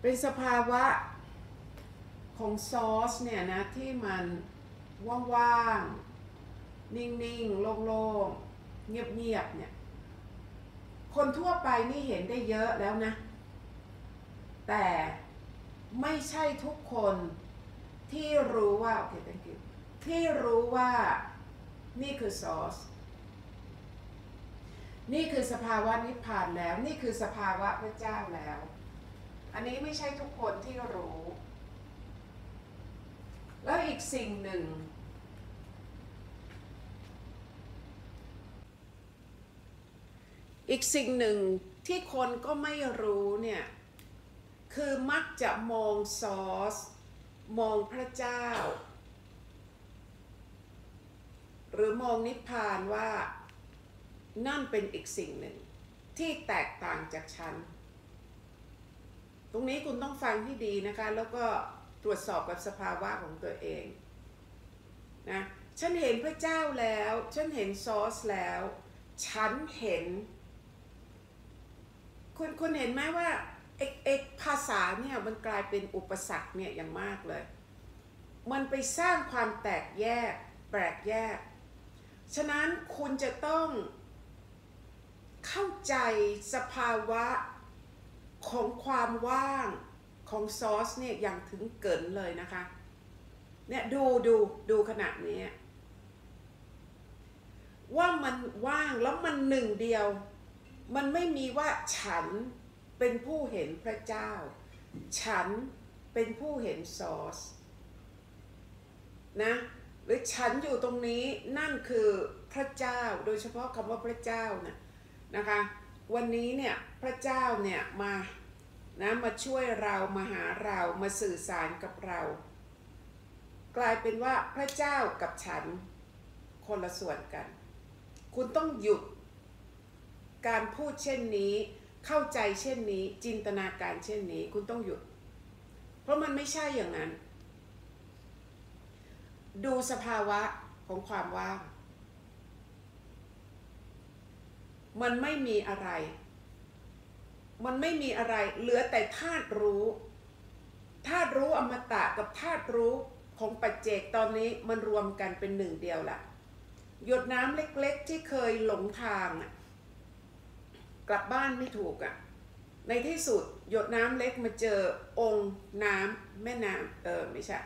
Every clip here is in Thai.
เป็นสภาวะของซอสเนี่ยนะที่มันว่างๆนิ่งๆโล่งๆเงียบๆเนี่ยคนทั่วไปนี่เห็นได้เยอะแล้วนะแต่ไม่ใช่ทุกคนที่รู้ว่าโอเคเป็นกิจที่รู้ว่านี่คือซอสนี่คือสภาวะนิพพานแล้วนี่คือสภาวะพระเจ้าแล้วอันนี้ไม่ใช่ทุกคนที่รู้แล้วอีกสิ่งหนึ่งที่คนก็ไม่รู้เนี่ยคือมักจะมองซอสมองพระเจ้าหรือมองนิพพานว่านั่นเป็นอีกสิ่งหนึ่งที่แตกต่างจากฉันตรงนี้คุณต้องฟังให้ดีนะคะแล้วก็ตรวจสอบกับสภาวะของตัวเองนะฉันเห็นพระเจ้าแล้วฉันเห็นซอสแล้วฉันเห็นคุณเห็นไหมว่าเอกภาษาเนี่ยมันกลายเป็นอุปสรรคเนี่ยอย่างมากเลยมันไปสร้างความแตกแยกฉะนั้นคุณจะต้องเข้าใจสภาวะของความว่างของซอสเนี่ยอย่างถึงเกินเลยนะคะเนี่ยดูขนาดนี้ว่ามันว่างแล้วมันหนึ่งเดียวมันไม่มีว่าฉันเป็นผู้เห็นพระเจ้าฉันเป็นผู้เห็นซอสนะหรือฉันอยู่ตรงนี้นั่นคือพระเจ้าโดยเฉพาะคำว่าพระเจ้านะนะคะวันนี้เนี่ยพระเจ้าเนี่ยมานะมาช่วยเรามาหาเรามาสื่อสารกับเรากลายเป็นว่าพระเจ้ากับฉันคนละส่วนกันคุณต้องหยุดการพูดเช่นนี้เข้าใจเช่นนี้จินตนาการเช่นนี้คุณต้องหยุดเพราะมันไม่ใช่อย่างนั้นดูสภาวะของความว่างมันไม่มีอะไรเหลือแต่ธาตุรู้อมตะกับธาตุรู้ของปัจเจกตอนนี้มันรวมกันเป็นหนึ่งเดียวละหยดน้ำเล็กๆที่เคยหลงทางกลับบ้านไม่ถูกในที่สุดหยดน้ำเล็กมาเจอองค์น้ำแม่น้ำไม่ใช่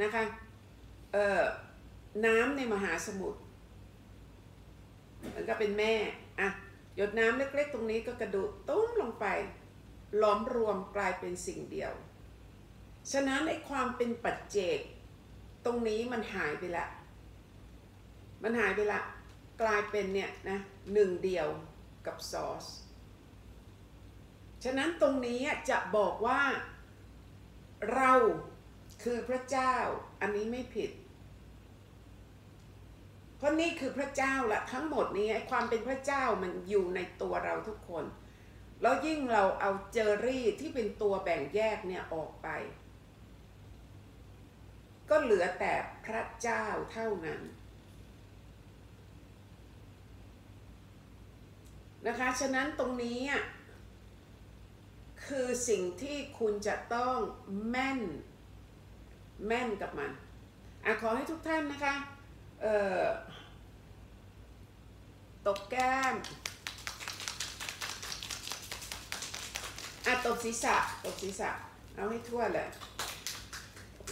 นะคะน้ำในมหาสมุทรมันก็เป็นแม่อ่ะหยดน้ำเล็กๆตรงนี้ก็กระโดดตุ้มลงไปล้อมรวมกลายเป็นสิ่งเดียวฉะนั้นไอ้ความเป็นปัจเจกตรงนี้มันหายไปละกลายเป็นเนี่ยนะหนึ่งเดียวกับซอสฉะนั้นตรงนี้จะบอกว่าเราคือพระเจ้าอันนี้ไม่ผิดเพราะนี่คือพระเจ้าละทั้งหมดนี้ไอ้ความเป็นพระเจ้ามันอยู่ในตัวเราทุกคนแล้วยิ่งเราเอาเจอรี่ที่เป็นตัวแบ่งแยกเนี่ยออกไปก็เหลือแต่พระเจ้าเท่านั้นนะคะฉะนั้นตรงนี้คือสิ่งที่คุณจะต้องแม่นกับมันขอให้ทุกท่านนะคะตบแก้มตบศีรษะเอาให้ทั่วเลย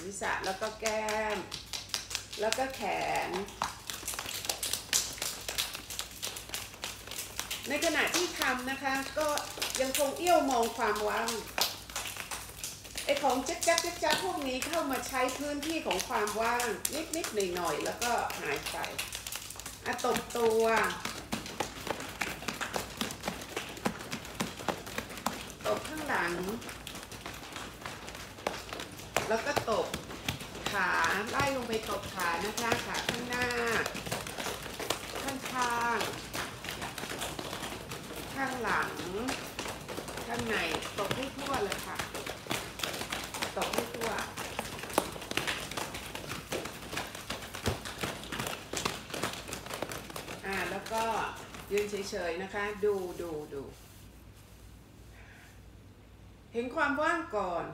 ศีรษะแล้วก็แก้มแล้วก็แขนในขณะที่ทำนะคะก็ยังคงเอี้ยวมองความว่างไอของจักพวกนี้เข้ามาใช้พื้นที่ของความว่างนิดๆหน่อยๆแล้วก็หายไปตบตัวตบข้างหลังแล้วก็ตบขาไล่ลงไปตบขานะคะขาข้างหน้าข้างๆข้างหลังข้างในตบให้ทั่วเลยค่ะตบให้ทั่วแล้วก็ยืนเฉยๆนะคะดู เห็นความว่างก่อน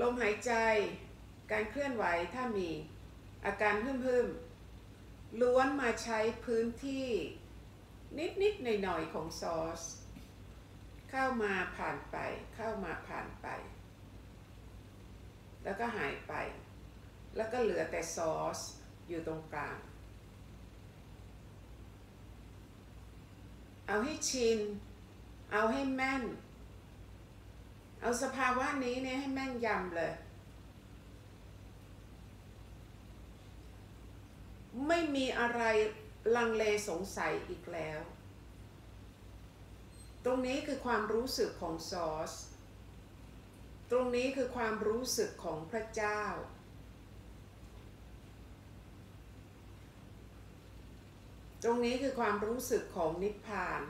ลมหายใจการเคลื่อนไหวถ้ามีอาการพึ่มๆล้วนมาใช้พื้นที่นิดๆหน่อยๆของซอสเข้ามาผ่านไปเข้ามาผ่านไปแล้วก็หายไปแล้วก็เหลือแต่ซอสอยู่ตรงกลางเอาให้ชินเอาให้แม่นเอาสภาวะนี้เนี่ยให้แม่นยำเลยไม่มีอะไรลังเลสงสัยอีกแล้วตรงนี้คือความรู้สึกของซอสตรงนี้คือความรู้สึกของพระเจ้าตรงนี้คือความรู้สึกของนิพพาน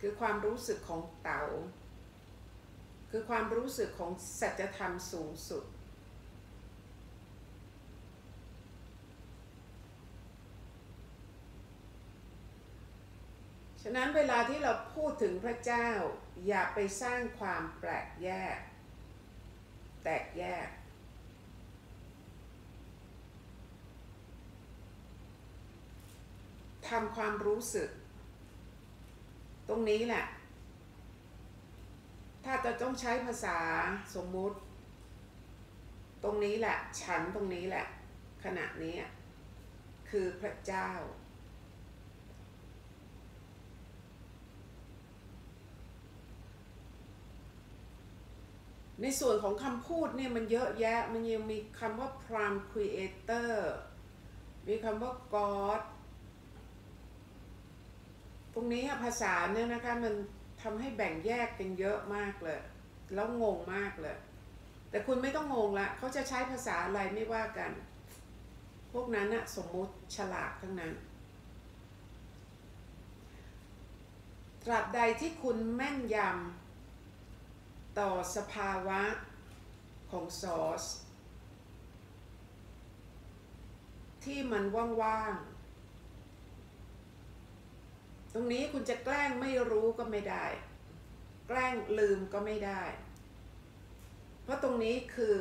คือความรู้สึกของเต๋าคือความรู้สึกของสัจธรรมสูงสุดฉะนั้นเวลาที่เราพูดถึงพระเจ้าอย่าไปสร้างความแปลกแยกแตกแยกทำความรู้สึกตรงนี้แหละถ้าจะต้องใช้ภาษาสมมุติตรงนี้แหละฉันตรงนี้แหละขณะนี้คือพระเจ้าในส่วนของคำพูดเนี่ยมันเยอะแยะมันยังมีคำว่า Prime Creator มีคำว่า God ตรงนี้ภาษาเนี่ยนะคะมันทำให้แบ่งแยกกันเยอะมากเลยแล้วงงมากเลยแต่คุณไม่ต้องงงละเขาจะใช้ภาษาอะไรไม่ว่ากันพวกนั้นนะสมมุติฉลาดทั้งนั้นตราบใดที่คุณแม่นยำต่อสภาวะของซอสที่มันว่างๆตรงนี้คุณจะแกล้งไม่รู้ก็ไม่ได้แกล้งลืมก็ไม่ได้เพราะตรงนี้คือ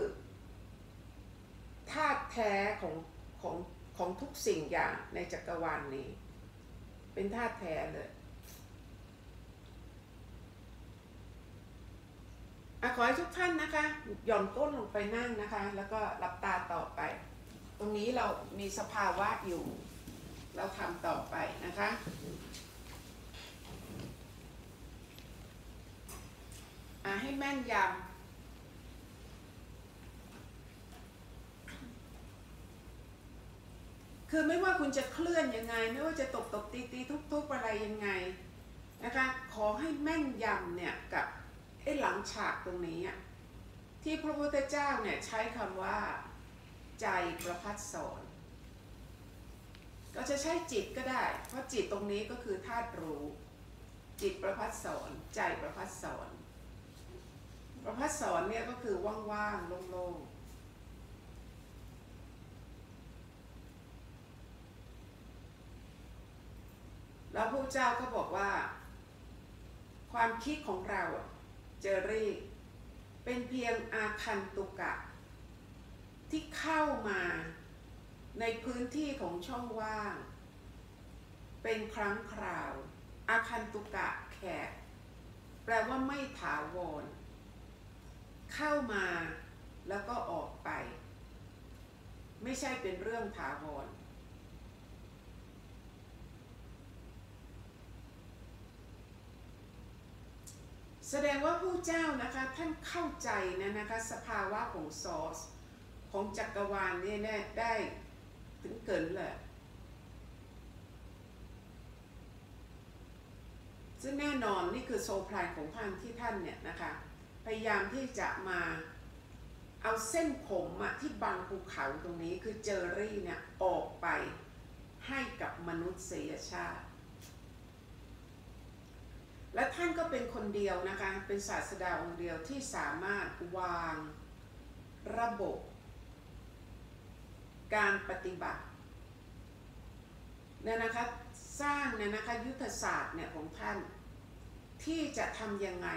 ธาตุแท้ของทุกสิ่งอย่างในจักรวาลนี้เป็นธาตุแท้เลยขอให้ทุกท่านนะคะหย่อนก้นลงไปนั่งนะคะแล้วก็หลับตาต่อไปตรงนี้เรามีสภาวะอยู่เราทำต่อไปนะคะให้แม่นยำคือไม่ว่าคุณจะเคลื่อนยังไงไม่ว่าจะตบตีทุบอะไรยังไงนะคะขอให้แม่นยำเนี่ยกับหลังฉากตรงนี้ที่พระพุทธเจ้าเนี่ยใช้คำว่าใจประภัสสรก็จะใช้จิตก็ได้เพราะจิตตรงนี้ก็คือธาตุรู้จิตประภัสสรใจประภัสสรประภัสสรเนี่ยก็คือว่างๆโล่งๆแล้วพระเจ้าก็บอกว่าความคิดของเราเจอรี่เป็นเพียงอาคันตุกะที่เข้ามาในพื้นที่ของช่องว่างเป็นครั้งคราวอาคันตุกะแขกแปลว่าไม่ถาวรเข้ามาแล้วก็ออกไปไม่ใช่เป็นเรื่องถาวรแสดงว่าผู้เจ้านะคะท่านเข้าใจนะคะสภาวะของซอสของจักรวาลเนี่ยได้ถึงเกินเลยซึ่งแน่นอนนี่คือโซพลายของท่านที่ท่านเนี่ยนะคะพยายามที่จะมาเอาเส้นผมที่บังภูเขาตรงนี้คือเจอรี่เนี่ยออกไปให้กับมนุษยชาติและท่านก็เป็นคนเดียวนะคะเป็นศาสดาองค์เดียวที่สามารถวางระบบการปฏิบัติเนี่ยนะคะสร้างเนี่ยนะคะยุทธศาสตร์เนี่ยของท่าน ที่จะทำยังไง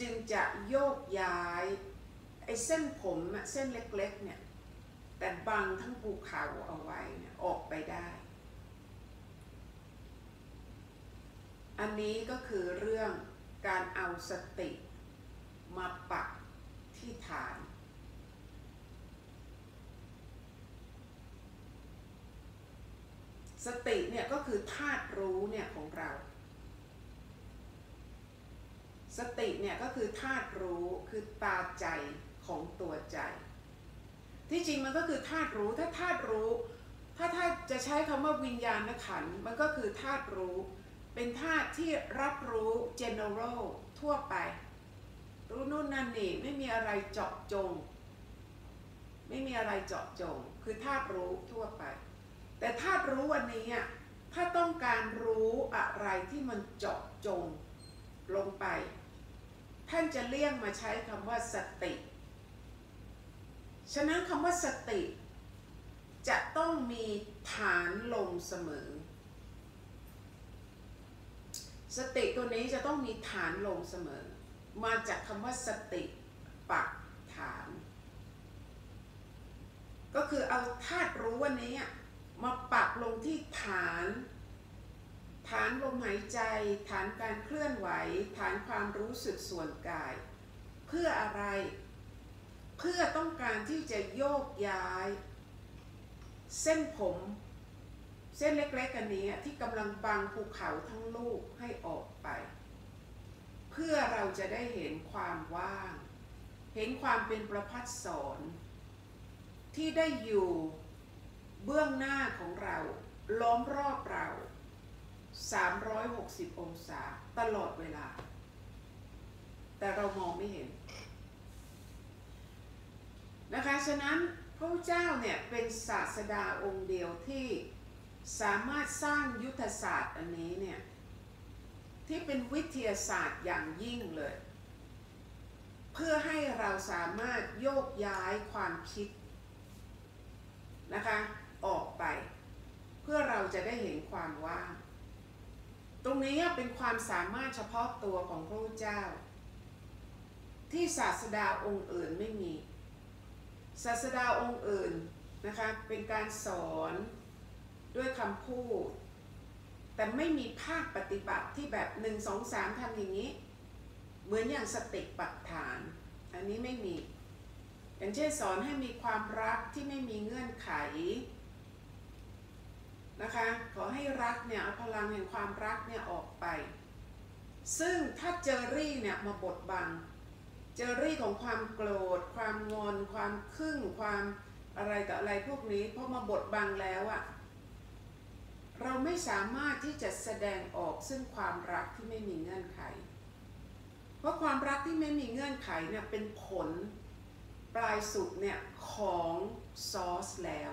จึงจะโยกย้ายไอ้เส้นผมเส้นเล็กๆเนี่ยแต่บังทั้งภูเขาเอาไว้ออกไปได้อันนี้ก็คือเรื่องการเอาสติมาปักที่ฐานสติเนี่ยก็คือธาตุรู้เนี่ยของเราสติเนี่ยก็คือธาตุรู้คือตาใจของตัวใจที่จริงมันก็คือธาตุรู้ถ้าธาตุรู้ถ้าจะใช้คำว่าวิญญาณขันธ์มันก็คือธาตุรู้เป็นธาตุที่รับรู้ general ทั่วไปรู้นู่นนั่นนี่ไม่มีอะไรเจาะจงไม่มีอะไรเจาะจงคือธาตุรู้ทั่วไปแต่ธาตุรู้อันนี้ถ้าต้องการรู้อะไรที่มันเจาะจงลงไปท่านจะเลี่ยงมาใช้คำว่าสติฉะนั้นคำว่าสติจะต้องมีฐานลงเสมอสติตัวนี้จะต้องมีฐานลงเสมอมาจากคำว่าสติปักฐานก็คือเอาธาตุรู้วันนี้มาปักลงที่ฐานลมหายใจฐานการเคลื่อนไหวฐานความรู้สึกส่วนกายเพื่ออะไรเพื่อต้องการที่จะโยกย้ายเส้นผมเส้นเล็กๆอันนี้ที่กำลังบังภูเขาทั้งลูกให้ออกไปเพื่อเราจะได้เห็นความว่างเห็นความเป็นประภัสสรที่ได้อยู่เบื้องหน้าของเราล้อมรอบเรา360องศาตลอดเวลาแต่เรามองไม่เห็นนะคะฉะนั้นพระเจ้าเนี่ยเป็นศาสดาองค์เดียวที่สามารถสร้างยุทธศาสตร์อันนี้เนี่ยที่เป็นวิทยาศาสตร์อย่างยิ่งเลยเพื่อให้เราสามารถโยกย้ายความคิดนะคะออกไปเพื่อเราจะได้เห็นความว่างตรงนี้เป็นความสามารถเฉพาะตัวของพระเจ้าที่ศาสดาองค์อื่นไม่มีศาสดาองค์อื่นนะคะเป็นการสอนด้วยคำพูดแต่ไม่มีภาคปฏิบัติที่แบบ 1-2-3 ทำอย่างนี้เหมือนอย่างสติปัฏฐานอันนี้ไม่มีอย่างเช่นสอนให้มีความรักที่ไม่มีเงื่อนไขนะคะขอให้รักเนี่ยเอาพลังแห่งความรักเนี่ยออกไปซึ่งถ้าเจอรี่เนี่ยมาบดบังเจอรี่ของความโกรธความงอนความครึ่งความอะไรต่ออะไรพวกนี้พอมาบดบังแล้วเราไม่สามารถที่จะแสดงออกซึ่งความรักที่ไม่มีเงื่อนไขเพราะความรักที่ไม่มีเงื่อนไขเนี่ยเป็นผลปลายสุดเนี่ยของซอสแล้ว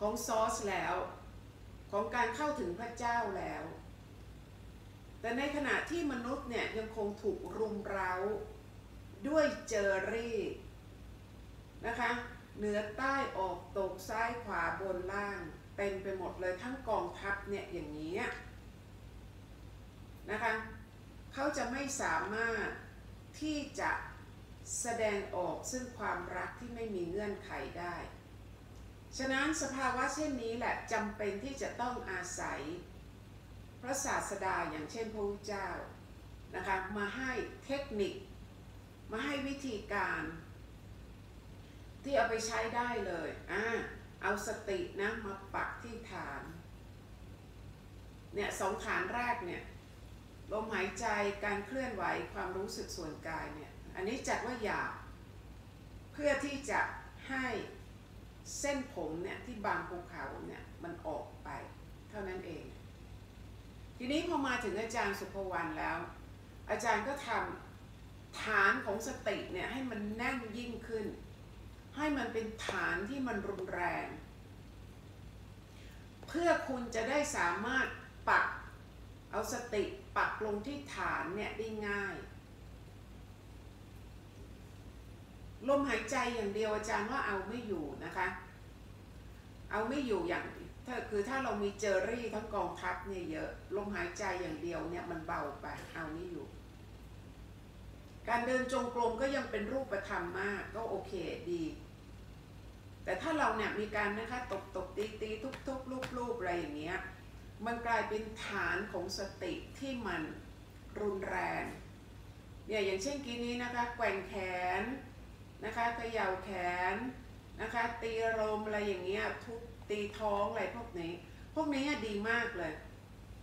ของซอสแล้วของการเข้าถึงพระเจ้าแล้วแต่ในขณะที่มนุษย์เนี่ยยังคงถูกรุมเร้าด้วยเจอรี่นะคะเหนือใต้ออกตกซ้ายขวาบนล่างเต็มไปหมดเลยทั้งกองทัพเนี่ยอย่างนี้นะคะเขาจะไม่สามารถที่จะแสดงออกซึ่งความรักที่ไม่มีเงื่อนไขได้ฉะนั้นสภาวะเช่นนี้แหละจำเป็นที่จะต้องอาศัยพระศาสดาอย่างเช่นพระพุทธเจ้านะคะมาให้เทคนิคมาให้วิธีการที่เอาไปใช้ได้เลยเอาสตินะมาปักที่ฐานเนี่ย2ฐานแรกเนี่ยลมหายใจการเคลื่อนไหวความรู้สึกส่วนกายเนี่ยอันนี้จัดว่าหยาบเพื่อที่จะให้เส้นผมเนี่ยที่บางภูเขาเนี่ยมันออกไปเท่านั้นเองทีนี้พอมาถึงอาจารย์สุภวรรณแล้วอาจารย์ก็ทำฐานของสติเนี่ยให้มันแน่นยิ่งขึ้นให้มันเป็นฐานที่มันรุนแรงเพื่อคุณจะได้สามารถปักเอาสติปักลงที่ฐานเนี่ยได้ง่ายลมหายใจอย่างเดียวอาจารย์ว่าเอาไม่อยู่นะคะเอาไม่อยู่อย่าง คือถ้าเรามีเจอรี่ทั้งกองทัพเนี่ยเยอะลมหายใจอย่างเดียวเนี่ยมันเบาไปเอานี่อยู่การเดินจงกรมก็ยังเป็นรูปธรรมมากก็โอเคดีแต่ถ้าเราเนี่ยมีการนะคะตบตีทุบลูบๆอะไรอย่างเงี้ยมันกลายเป็นฐานของสติที่มันรุนแรงเนี่ยอย่างเช่นกี้นี้นะคะแกว่งแขนนะคะเขย่าแขนนะคะตีลมอะไรอย่างเงี้ยทุบตีท้องอะไรพวกนี้ดีมากเลย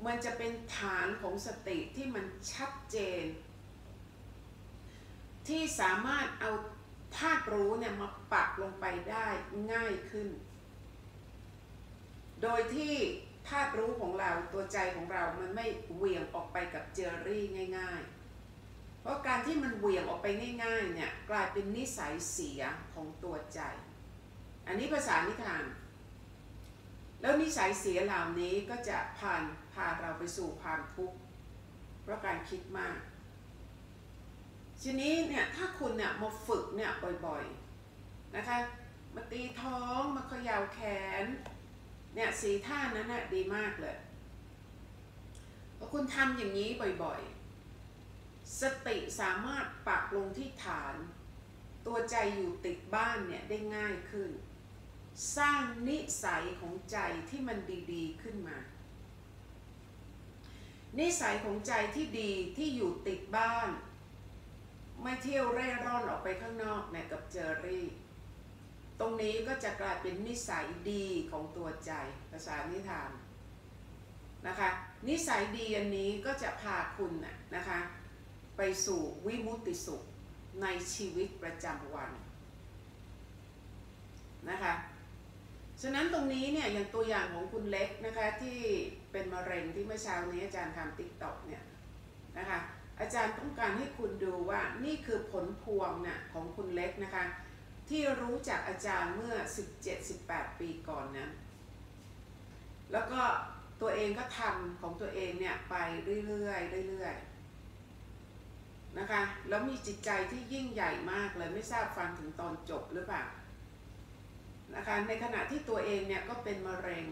มันจะเป็นฐานของสติที่มันชัดเจนที่สามารถเอาธาตุรู้เนี่ยมาปักลงไปได้ง่ายขึ้นโดยที่ธาตุรู้ของเราตัวใจของเรามันไม่เหวี่ยงออกไปกับเจอรี่ง่ายๆเพราะการที่มันเหวี่ยงออกไปง่ายๆเนี่ยกลายเป็นนิสัยเสียของตัวใจอันนี้ภาษานิทานแล้วนิสัยเสียเหล่านี้ก็จะพาเราไปสู่ความทุกข์เพราะการคิดมากทีนี้เนี่ยถ้าคุณเนี่ยมาฝึกเนี่ยบ่อยๆนะคะมาตีท้องมาเขย่าแขนเนี่ยสีท่านั้นน่ะดีมากเลยพอคุณทำอย่างนี้บ่อยๆสติสามารถปักลงที่ฐานตัวใจอยู่ติดบ้านเนี่ยได้ง่ายขึ้นสร้างนิสัยของใจที่มันดีๆขึ้นมานิสัยของใจที่ดีที่อยู่ติดบ้านไม่เที่ยวเร่ร่อนออกไปข้างนอกเนี่ยกับเจอรี่ตรงนี้ก็จะกลายเป็นนิสัยดีของตัวใจภาษานิทานนะคะนิสัยดีอันนี้ก็จะพาคุณนะคะไปสู่วิมุตติสุขในชีวิตประจำวันนะคะฉะนั้นตรงนี้เนี่ยอย่างตัวอย่างของคุณเล็กนะคะที่เป็นมะเร็งที่เมื่อเช้านี้อาจารย์ทำติ๊กต็อกเนี่ยนะคะอาจารย์ต้องการให้คุณดูว่านี่คือผลพวงน่ะของคุณเล็กนะคะที่รู้จักอาจารย์เมื่อ 17-18 ปีก่อนนะแล้วก็ตัวเองก็ทำของตัวเองเนี่ยไปเรื่อยๆนะคะแล้วมีจิตใจที่ยิ่งใหญ่มากเลยไม่ทราบฟังถึงตอนจบหรือเปล่านะคะในขณะที่ตัวเองเนี่ยก็เป็นมะเร็ง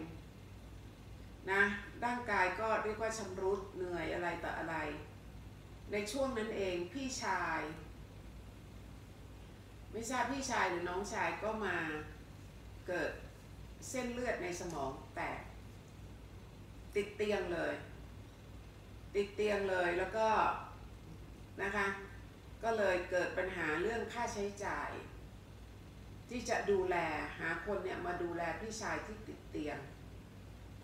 นะร่างกายก็เรียกว่าชำรุดเหนื่อยอะไรต่ออะไรในช่วงนั้นเองพี่ชายไม่ทราบพี่ชายหรือน้องชายก็มาเกิดเส้นเลือดในสมองแตกติดเตียงเลยแล้วก็นะคะก็เลยเกิดปัญหาเรื่องค่าใช้จ่ายที่จะดูแลหาคนเนี่ยมาดูแลพี่ชายที่ติดเตียง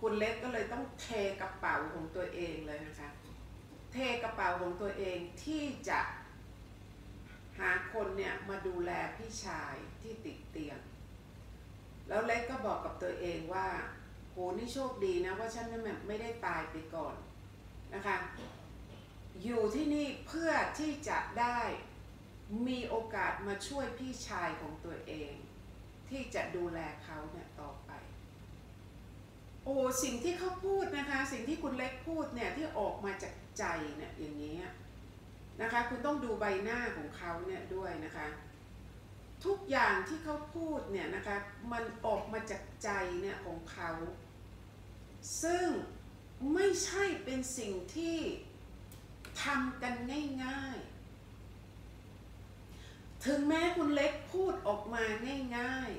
คุณเล็กก็เลยต้องเทกระเป๋าของตัวเองเลยนะคะเทกระเป๋าของตัวเองที่จะหาคนเนี่ยมาดูแลพี่ชายที่ติดเตียงแล้วเล็กก็บอกกับตัวเองว่าโหนี่โชคดีนะว่าฉันไม่ได้ตายไปก่อนนะคะอยู่ที่นี่เพื่อที่จะได้มีโอกาสมาช่วยพี่ชายของตัวเองที่จะดูแลเขาเนี่ยต่อไปโอ้สิ่งที่เขาพูดนะคะสิ่งที่คุณเล็กพูดเนี่ยที่ออกมาจากใจเนี่ยอย่างนี้นะคะคุณต้องดูใบหน้าของเขาเนี่ยด้วยนะคะทุกอย่างที่เขาพูดเนี่ยนะคะมันออกมาจากใจเนี่ยของเขาซึ่งไม่ใช่เป็นสิ่งที่ทำกันง่ายๆถึงแม้คุณเล็กพูดออกมาง่าย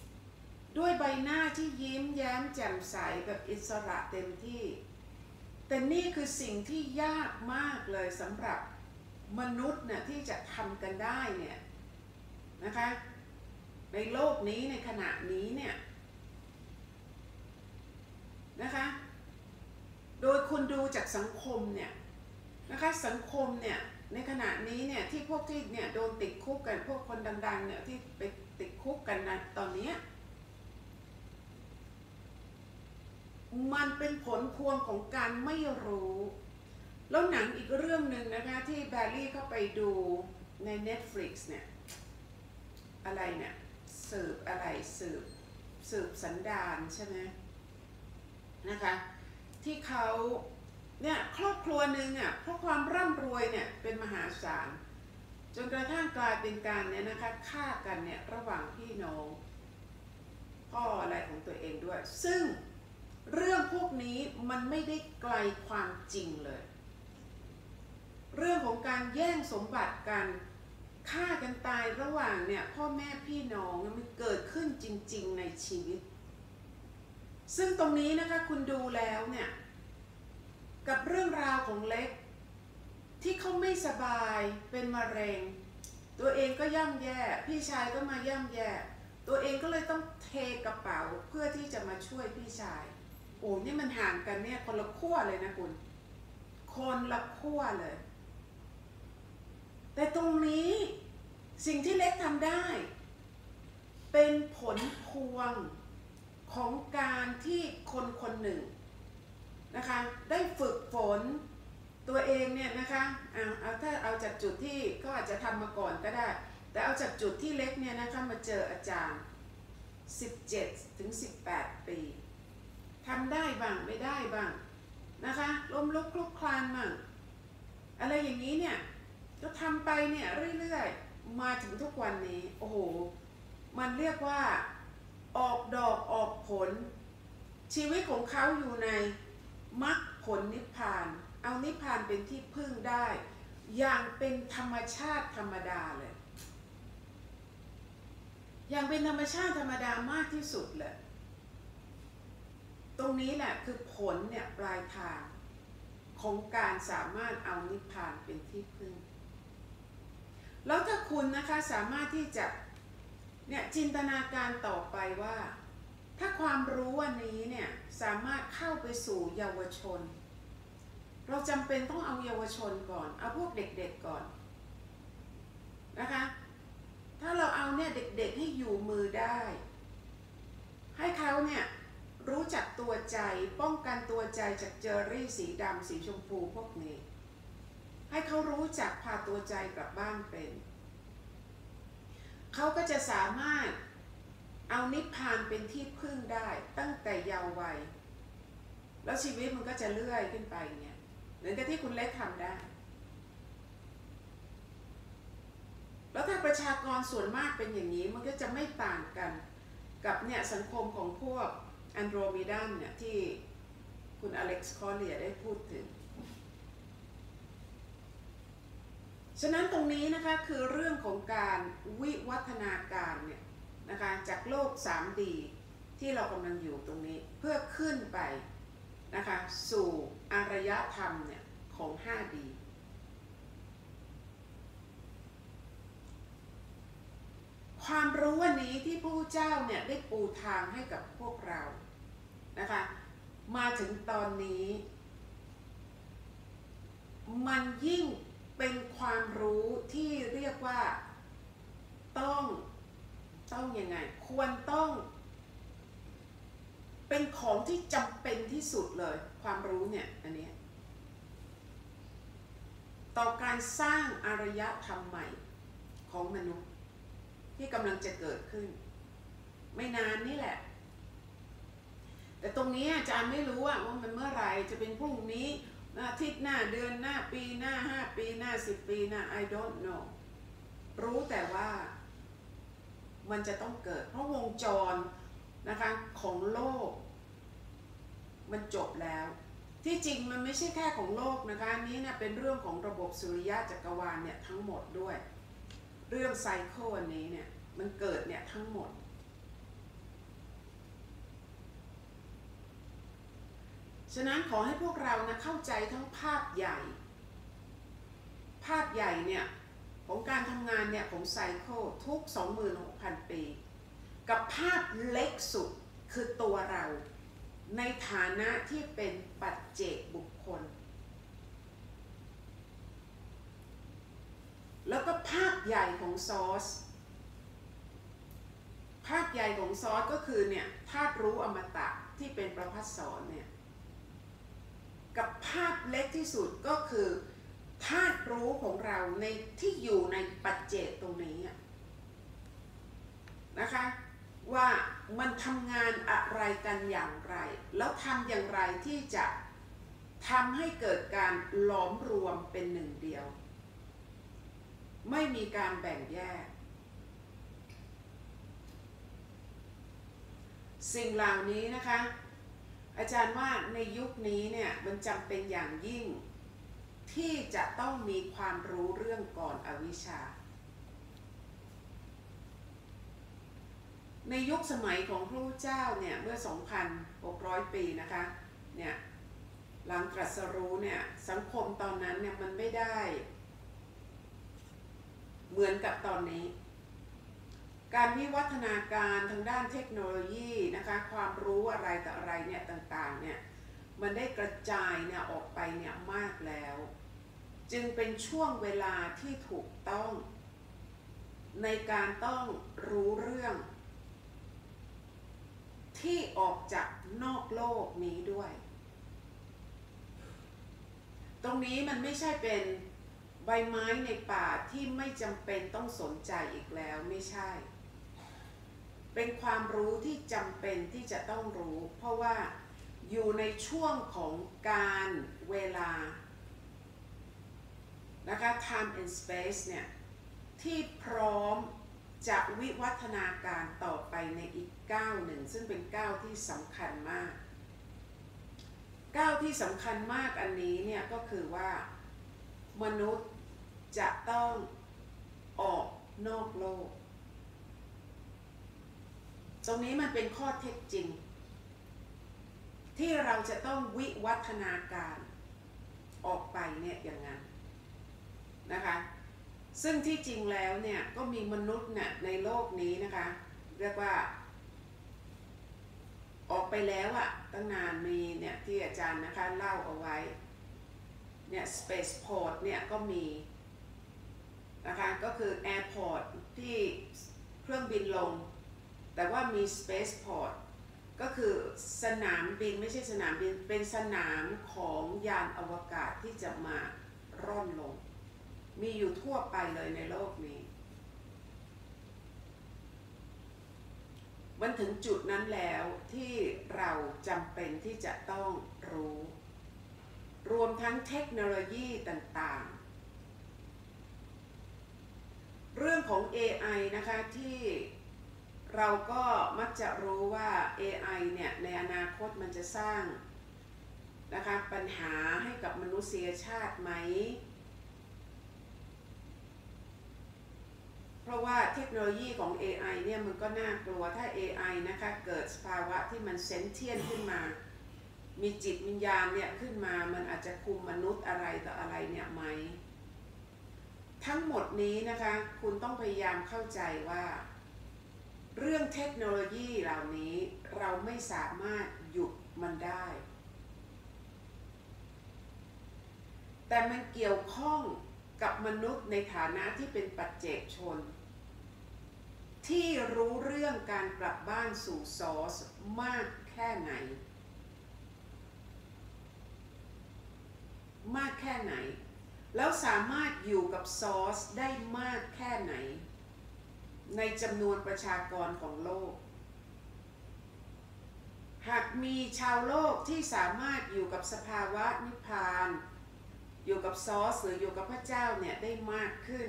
ๆด้วยใบหน้าที่ยิ้มแย้มแจ่มใสแบบอิสระเต็มที่แต่นี่คือสิ่งที่ยากมากเลยสำหรับมนุษย์เนี่ยที่จะทำกันได้เนี่ยนะคะในโลกนี้ในขณะนี้เนี่ยนะคะโดยคุณดูจากสังคมเนี่ยนะคะสังคมเนี่ยในขณะนี้เนี่ยที่พวกที่เนี่ยโดนติดคุกกันพวกคนดังๆเนี่ยที่ไปติดคุกกันนะตอนนี้มันเป็นผลพวงของการไม่รู้แล้วหนังอีกเรื่องหนึ่งนะคะที่แบลลี่เข้าไปดูใน Netflix เนี่ยอะไรเนี่ยสืบสันดานใช่ไหมนะคะที่เขาเนี่ยครอบครัวหนึ่งอ่ะเพราะความร่ำรวยเนี่ยเป็นมหาศาลจนกระทั่งกลายเป็นการเนี่ยนะคะฆ่ากันเนี่ยระหว่างพี่น้องพ่ออะไรของตัวเองด้วยซึ่ง เรื่องพวกนี้มันไม่ได้ไกลความจริงเลยเรื่องของการแย่งสมบัติกันฆ่ากันตายระหว่างเนี่ยพ่อแม่พี่น้องมันเกิดขึ้นจริงๆในชีวิตซึ่งตรงนี้นะคะคุณดูแล้วเนี่ยกับเรื่องราวของเล็กที่เขาไม่สบายเป็นมะเร็งตัวเองก็ย่ำแย่พี่ชายก็มาย่ำแย่ตัวเองก็เลยต้องเทกระเป๋าเพื่อที่จะมาช่วยพี่ชายโอ้นี่มันห่างกันเนี่ยคนละขั้วเลยนะคุณคนละขั้วเลยแต่ตรงนี้สิ่งที่เล็กทำได้เป็นผลพวงของการที่คนคนหนึ่งนะคะได้ฝึกฝนตัวเองเนี่ยนะคะเอาจากจุดที่เขาอาจจะทำมาก่อนก็ได้แต่เอาจากจุดที่เล็กเนี่ยนะคะมาเจออาจารย์17 ถึง 18 ปีทำได้บ้างไม่ได้บ้างนะคะล้มลุกคลุกคลานบ้างอะไรอย่างนี้เนี่ยก็ทำไปเนี่ยเรื่อยๆมาถึงทุกวันนี้โอ้โหมันเรียกว่าออกดอกออกผลชีวิตของเขาอยู่ในมรรคผลนิพพานเอานิพพานเป็นที่พึ่งได้อย่างเป็นธรรมชาติธรรมดาเลยอย่างเป็นธรรมชาติธรรมดามากที่สุดเลยตรงนี้แหละคือผลเนี่ยปลายทางของการสามารถเอานิพพานเป็นที่พึ่งแล้วถ้าคุณนะคะสามารถที่จะเนี่ยจินตนาการต่อไปว่าถ้าความรู้วันนี้เนี่ยสามารถเข้าไปสู่เยาวชนเราจำเป็นต้องเอาเยาวชนก่อนเอาพวกเด็กๆก่อนนะคะถ้าเราเอาเนี่ยเด็กๆให้อยู่มือได้ให้เขาเนี่ยรู้จักตัวใจป้องกันตัวใจจากเจอรี่สีดำสีชมพูพวกนี้ให้เขารู้จักพาตัวใจกลับบ้านเป็นเขาก็จะสามารถเอานิพพานเป็นที่พึ่งได้ตั้งแต่เยาว์วัยแล้วชีวิตมันก็จะเลื่อยขึ้นไปเนี่ยเหมือนกับที่คุณเล็กทำได้แล้วถ้าประชากรส่วนมากเป็นอย่างนี้มันก็จะไม่ต่างกันกับเนี่ยสังคมของพวกแอนโดรเมดานเนี่ยที่คุณอเล็กซ์คอเลียได้พูดถึงฉะนั้นตรงนี้นะคะคือเรื่องของการวิวัฒนาการเนี่ยนะคะจากโลก 3D ที่เรากำลังอยู่ตรงนี้เพื่อขึ้นไปนะคะสู่อารยธรรมเนี่ยของ 5D ความรู้วันนี้ที่พระพุทธเจ้าเนี่ยได้ปูทางให้กับพวกเรานะคะมาถึงตอนนี้มันยิ่งเป็นความรู้ที่เรียกว่าต้องยังไงควรต้องเป็นของที่จำเป็นที่สุดเลยความรู้เนี่ยอันนี้ต่อการสร้างอารยธรรมใหม่ของมนุษย์ที่กำลังจะเกิดขึ้นไม่นานนี่แหละแต่ตรงนี้อาจารย์ไม่รู้ว่ามันเมื่อไหร่จะเป็นพรุ่งนี้อาทิตย์หน้าเดือนหน้าปีหน้า5ปีหน้า10ปีหน้า I don't know รู้แต่ว่ามันจะต้องเกิดเพราะวงจรนะคะของโลกมันจบแล้วที่จริงมันไม่ใช่แค่ของโลกนะคะอันนี้เนี่ยเป็นเรื่องของระบบสุริยะจักรวาลเนี่ยทั้งหมดด้วยเรื่องไซเคิลอันนี้เนี่ยมันเกิดเนี่ยทั้งหมดฉะนั้นขอให้พวกเรานะเข้าใจทั้งภาพใหญ่เนี่ยของการทำงานเนี่ยของไซเคิลทุก 26,000 ปีกับภาพเล็กสุดคือตัวเราในฐานะที่เป็นปัจเจกบุคคลแล้วก็ภาพใหญ่ของซอสก็คือเนี่ยธาตุรู้อมตะที่เป็นประภัสสรเนี่ยกับภาพเล็กที่สุดก็คือธาตุรู้ของเราในที่อยู่ในปัจเจกตรงนี้นะคะว่ามันทำงานอะไรกันอย่างไรแล้วทำอย่างไรที่จะทำให้เกิดการหลอมรวมเป็นหนึ่งเดียวไม่มีการแบ่งแยกสิ่งเหล่านี้นะคะ อาจารย์ว่าในยุคนี้เนี่ยมันจำเป็นอย่างยิ่งที่จะต้องมีความรู้เรื่องก่อนอวิชชาในยุคสมัยของพระเจ้าเนี่ยเมื่อ 2,600 ปีนะคะเนี่ยหลังตรัสรู้เนี่ยสังคมตอนนั้นเนี่ยมันไม่ได้เหมือนกับตอนนี้การวิวัฒนาการทางด้านเทคโนโลยีนะคะความรู้อะไรต่ออะไรเนี่ยต่างๆเนี่ยมันได้กระจายเนี่ยออกไปเนี่ยมากแล้วจึงเป็นช่วงเวลาที่ถูกต้องในการต้องรู้เรื่องที่ออกจากนอกโลกนี้ด้วยตรงนี้มันไม่ใช่เป็นใบไม้ในป่าที่ไม่จำเป็นต้องสนใจอีกแล้วไม่ใช่เป็นความรู้ที่จำเป็นที่จะต้องรู้เพราะว่าอยู่ในช่วงของการเวลานะคะ time and space เนี่ยที่พร้อมจะวิวัฒนาการต่อไปในอีกก้าวหนึ่งซึ่งเป็นก้าวที่สำคัญมากก้าวที่สำคัญมากอันนี้เนี่ยก็คือว่ามนุษย์จะต้องออกนอกโลกตรงนี้มันเป็นข้อเท็จจริงที่เราจะต้องวิวัฒนาการออกไปเนี่ยอย่างนั้นนะคะซึ่งที่จริงแล้วเนี่ยก็มีมนุษย์เนี่ยในโลกนี้นะคะเรียกว่าออกไปแล้วอะตั้งนานมีเนี่ยที่อาจารย์นะคะเล่าเอาไว้เนี่ยสเปซพอร์ตเนี่ยก็มีนะคะก็คือแอร์พอร์ตที่เครื่องบินลงแต่ว่ามีสเปซพอร์ตก็คือสนามบินไม่ใช่สนามบินเป็นสนามของยานอวกาศที่จะมาร่อนลงมีอยู่ทั่วไปเลยในโลกนี้มันถึงจุดนั้นแล้วที่เราจำเป็นที่จะต้องรู้รวมทั้งเทคโนโลยีต่างๆเรื่องของ AI นะคะที่เราก็มักจะรู้ว่า AI เนี่ยในอนาคตมันจะสร้างนะคะปัญหาให้กับมนุษยชาติไหมเพราะว่าเทคโนโลยีของ AI เนี่ยมันก็น่ากลัวถ้า AI นะคะเกิดสภาวะที่มันเซนเทียนขึ้นมามีจิตวิญญาณเนี่ยขึ้นมามันอาจจะคุมมนุษย์อะไรต่ออะไรเนี่ยไหมทั้งหมดนี้นะคะคุณต้องพยายามเข้าใจว่าเรื่องเทคโนโลยีเหล่านี้เราไม่สามารถหยุดมันได้แต่มันเกี่ยวข้องกับมนุษย์ในฐานะที่เป็นปัจเจกชนที่รู้เรื่องการกลับบ้านสู่ซอสมากแค่ไหนแล้วสามารถอยู่กับซอสได้มากแค่ไหนในจำนวนประชากรของโลกหากมีชาวโลกที่สามารถอยู่กับสภาวะนิพพานอยู่กับซอสหรืออยู่กับพระเจ้าเนี่ยได้มากขึ้น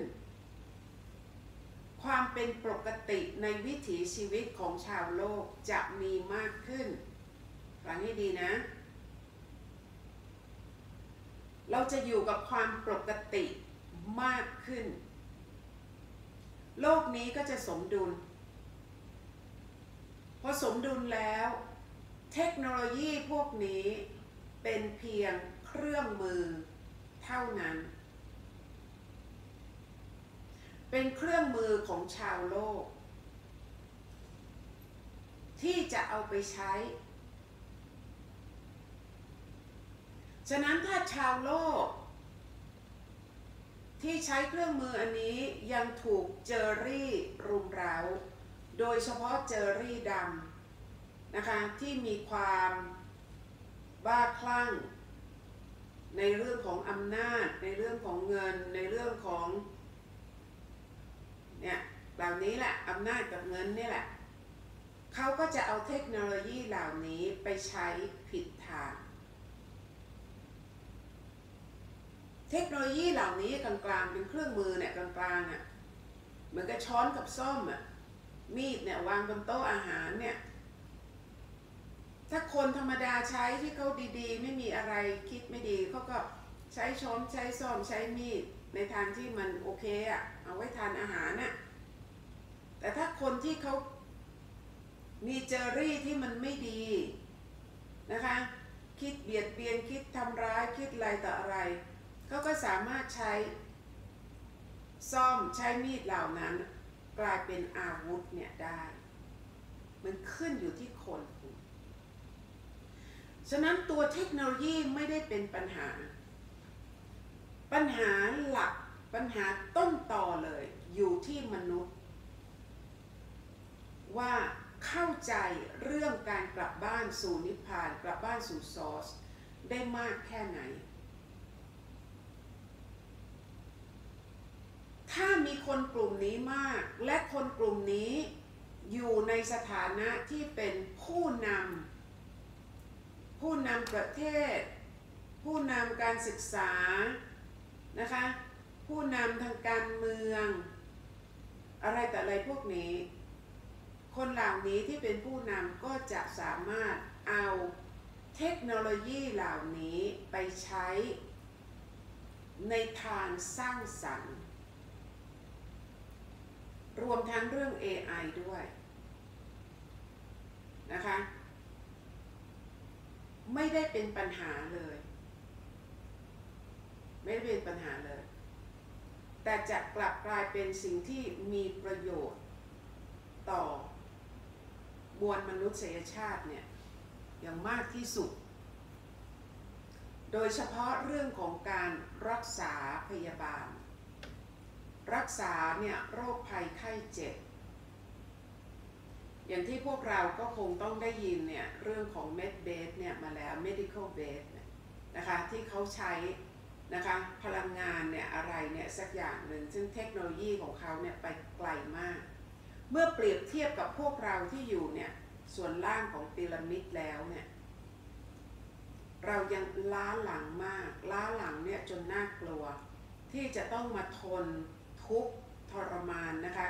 ความเป็นปกติในวิถีชีวิตของชาวโลกจะมีมากขึ้นฟังให้ดีนะเราจะอยู่กับความปกติมากขึ้นโลกนี้ก็จะสมดุลพอสมดุลแล้วเทคโนโลยีพวกนี้เป็นเพียงเครื่องมือเท่านั้นเป็นเครื่องมือของชาวโลกที่จะเอาไปใช้ฉะนั้นถ้าชาวโลกที่ใช้เครื่องมืออันนี้ยังถูกเจอรี่รุมเร้าโดยเฉพาะเจอรี่ดำนะคะที่มีความบ้าคลั่งในเรื่องของอำนาจในเรื่องของเงินในเรื่องของเนี่ยเหล่านี้แหละอำนาจกับเงินนี่แหละเขาก็จะเอาเทคโนโลยีเหล่านี้ไปใช้ผิดทางเทคโนโลยีเหล่านี้กลางๆเป็นเครื่องมือเนี่ยกลางๆอ่ะเหมือนกับช้อนกับส้อมอ่ะมีดเนี่ยวางบนโต๊ะอาหารเนี่ย ถ้าคนธรรมดาใช้ที่เขาดีๆไม่มีอะไรคิดไม่ดีเขาก็ใช้ช้อนใช้ซ่อมใช้มีดในทางที่มันโอเคอ่ะเอาไว้ทานอาหารน่ะแต่ถ้าคนที่เขามีเจรี่ที่มันไม่ดีนะคะคิดเบียดเบียนคิดทำร้ายคิดอะไรต่ออะไรเขาก็สามารถใช้ซ่อมใช้มีดเหล่านั้นกลายเป็นอาวุธเนี่ยได้มันขึ้นอยู่ที่คนฉะนั้นตัวเทคโนโลยีไม่ได้เป็นปัญหาปัญหาหลักปัญหาต้นตอเลยอยู่ที่มนุษย์ว่าเข้าใจเรื่องการกลับบ้านสู่นิพพานกลับบ้านสู่ซอสได้มากแค่ไหนถ้ามีคนกลุ่มนี้มากและคนกลุ่มนี้อยู่ในสถานะที่เป็นผู้นำประเทศผู้นำการศึกษานะคะผู้นำทางการเมืองอะไรแต่อะไรพวกนี้คนเหล่านี้ที่เป็นผู้นำก็จะสามารถเอาเทคโนโลยีเหล่านี้ไปใช้ในทางสร้างสรรค์รวมทั้งเรื่อง AI ด้วยนะคะไม่ได้เป็นปัญหาเลยไม่ได้เป็นปัญหาเลยแต่จะกลับกลายเป็นสิ่งที่มีประโยชน์ต่อมวลมนุษยชาติเนี่ยอย่างมากที่สุดโดยเฉพาะเรื่องของการรักษาพยาบาลรักษาเนี่ยโรคภัยไข้เจ็บอย่างที่พวกเราก็คงต้องได้ยินเนี่ยเรื่องของเมดเบดเนี่ยมาแล้ว medical bed นะคะที่เขาใช้นะคะพลังงานเนี่ยอะไรเนี่ยสักอย่างหนึ่งซึ่งเทคโนโลยีของเขาเนี่ยไปไกลมากเมื่อเปรียบเทียบกับพวกเราที่อยู่เนี่ยส่วนล่างของพีระมิดแล้วเนี่ยเรายังล้าหลังมากล้าหลังเนี่ยจนน่ากลัวที่จะต้องมาทนทุกข์ทรมานนะคะ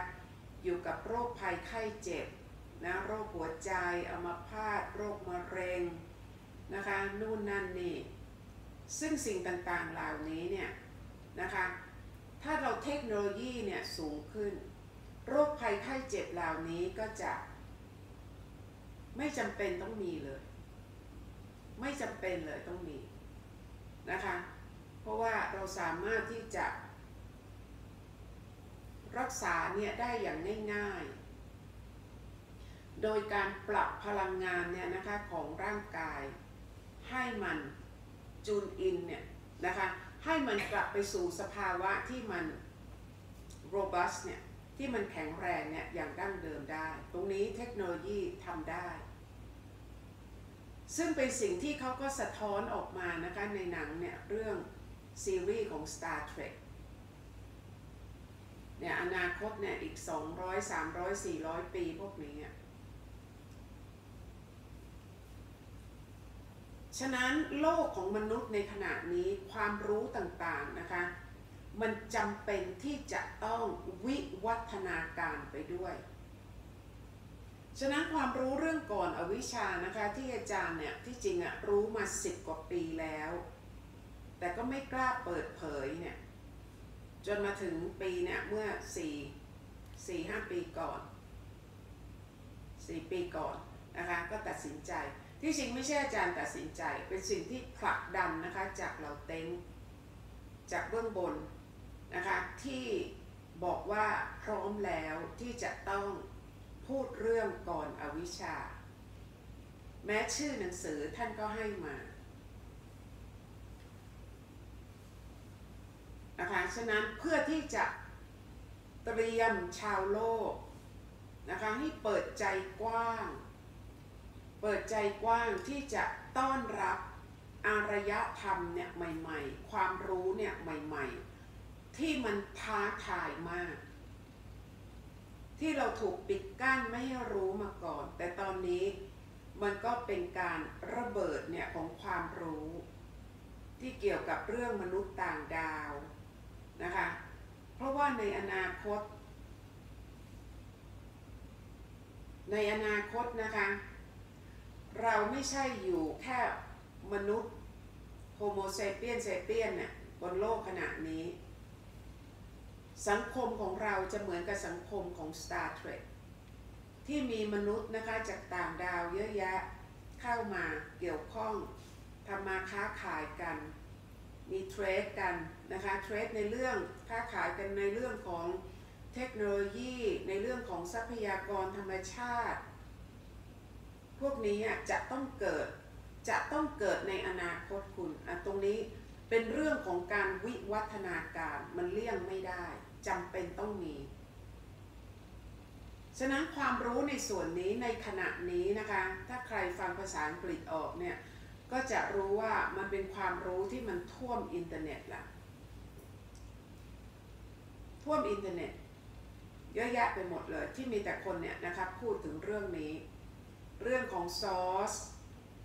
อยู่กับโรคภัยไข้เจ็บนะโรคหัวใจอัมพาตโรคมะเร็งนะคะนู่นนั่นนี่ซึ่งสิ่งต่างๆเหล่านี้เนี่ยนะคะถ้าเราเทคโนโลยีเนี่ยสูงขึ้นโรคภัยไข้เจ็บเหล่านี้ก็จะไม่จำเป็นต้องมีเลยไม่จำเป็นเลยต้องมีนะคะเพราะว่าเราสามารถที่จะรักษาเนี่ยได้อย่างง่ายๆโดยการปรับพลังงานเนี่ยนะคะของร่างกายให้มันจูนอินเนี่ยนะคะให้มันกลับไปสู่สภาวะที่มันโรบัสเนี่ยที่มันแข็งแรงเนี่ยอย่างดั้งเดิมได้ตรงนี้เทคโนโลยีทำได้ซึ่งเป็นสิ่งที่เขาก็สะท้อนออกมานะคะในหนังเนี่ยเรื่องซีรีส์ของ Star Trek เนี่ยอนาคตเนี่ยอีก200 300 400ปีพวกนี้ฉะนั้นโลกของมนุษย์ในขณะนี้ความรู้ต่างๆนะคะมันจำเป็นที่จะต้องวิวัฒนาการไปด้วยฉะนั้นความรู้เรื่องก่อนอวิชชานะคะที่อาจารย์เนี่ยที่จริงอะรู้มา10 กว่าปีแล้วแต่ก็ไม่กล้าเปิดเผยเนี่ยจนมาถึงปีเนี่ยเมื่อ4-5 ปีก่อน4 ปีก่อนนะคะก็ตัดสินใจที่จริงไม่ใช่อาจารย์ตัดสินใจเป็นสิ่งที่ผลักดันนะคะจากเราเต็งจากเบื้องบนนะคะที่บอกว่าพร้อมแล้วที่จะต้องพูดเรื่องก่อนอวิชชาแม้ชื่อหนังสือท่านก็ให้มานะคะฉะนั้นเพื่อที่จะเตรียมชาวโลกนะคะให้เปิดใจกว้างที่จะต้อนรับอารยธรรมเนี่ยใหม่ๆความรู้เนี่ยใหม่ๆที่มันท้าทายมากที่เราถูกปิดกั้นไม่ให้รู้มาก่อนแต่ตอนนี้มันก็เป็นการระเบิดเนี่ยของความรู้ที่เกี่ยวกับเรื่องมนุษย์ต่างดาวนะคะเพราะว่าในอนาคต เราไม่ใช่อยู่แค่มนุษย์โฮโมเซเปียนน่ะบนโลกขณะนี้สังคมของเราจะเหมือนกับสังคมของ Star Trek ที่มีมนุษย์นะคะจากต่างดาวเยอะแยะเข้ามาเกี่ยวข้องทำมาค้าขายกันมีเทรดกันนะคะเทรดในเรื่องค้าขายกันในเรื่องของเทคโนโลยีในเรื่องของทรัพยากรธรรมชาติพวกนี้จะต้องเกิดในอนาคตคุณตรงนี้เป็นเรื่องของการวิวัฒนาการมันเลี่ยงไม่ได้จำเป็นต้องมีฉะนั้นความรู้ในส่วนนี้ในขณะนี้นะคะถ้าใครฟังภาษาอังกฤษออกเนี่ยก็จะรู้ว่ามันเป็นความรู้ที่มันท่วมอินเทอร์เน็ตละท่วมอินเทอร์เน็ตเยอะแยะไปหมดเลยที่มีแต่คนเนี่ยนะครับพูดถึงเรื่องนี้เรื่องของซอส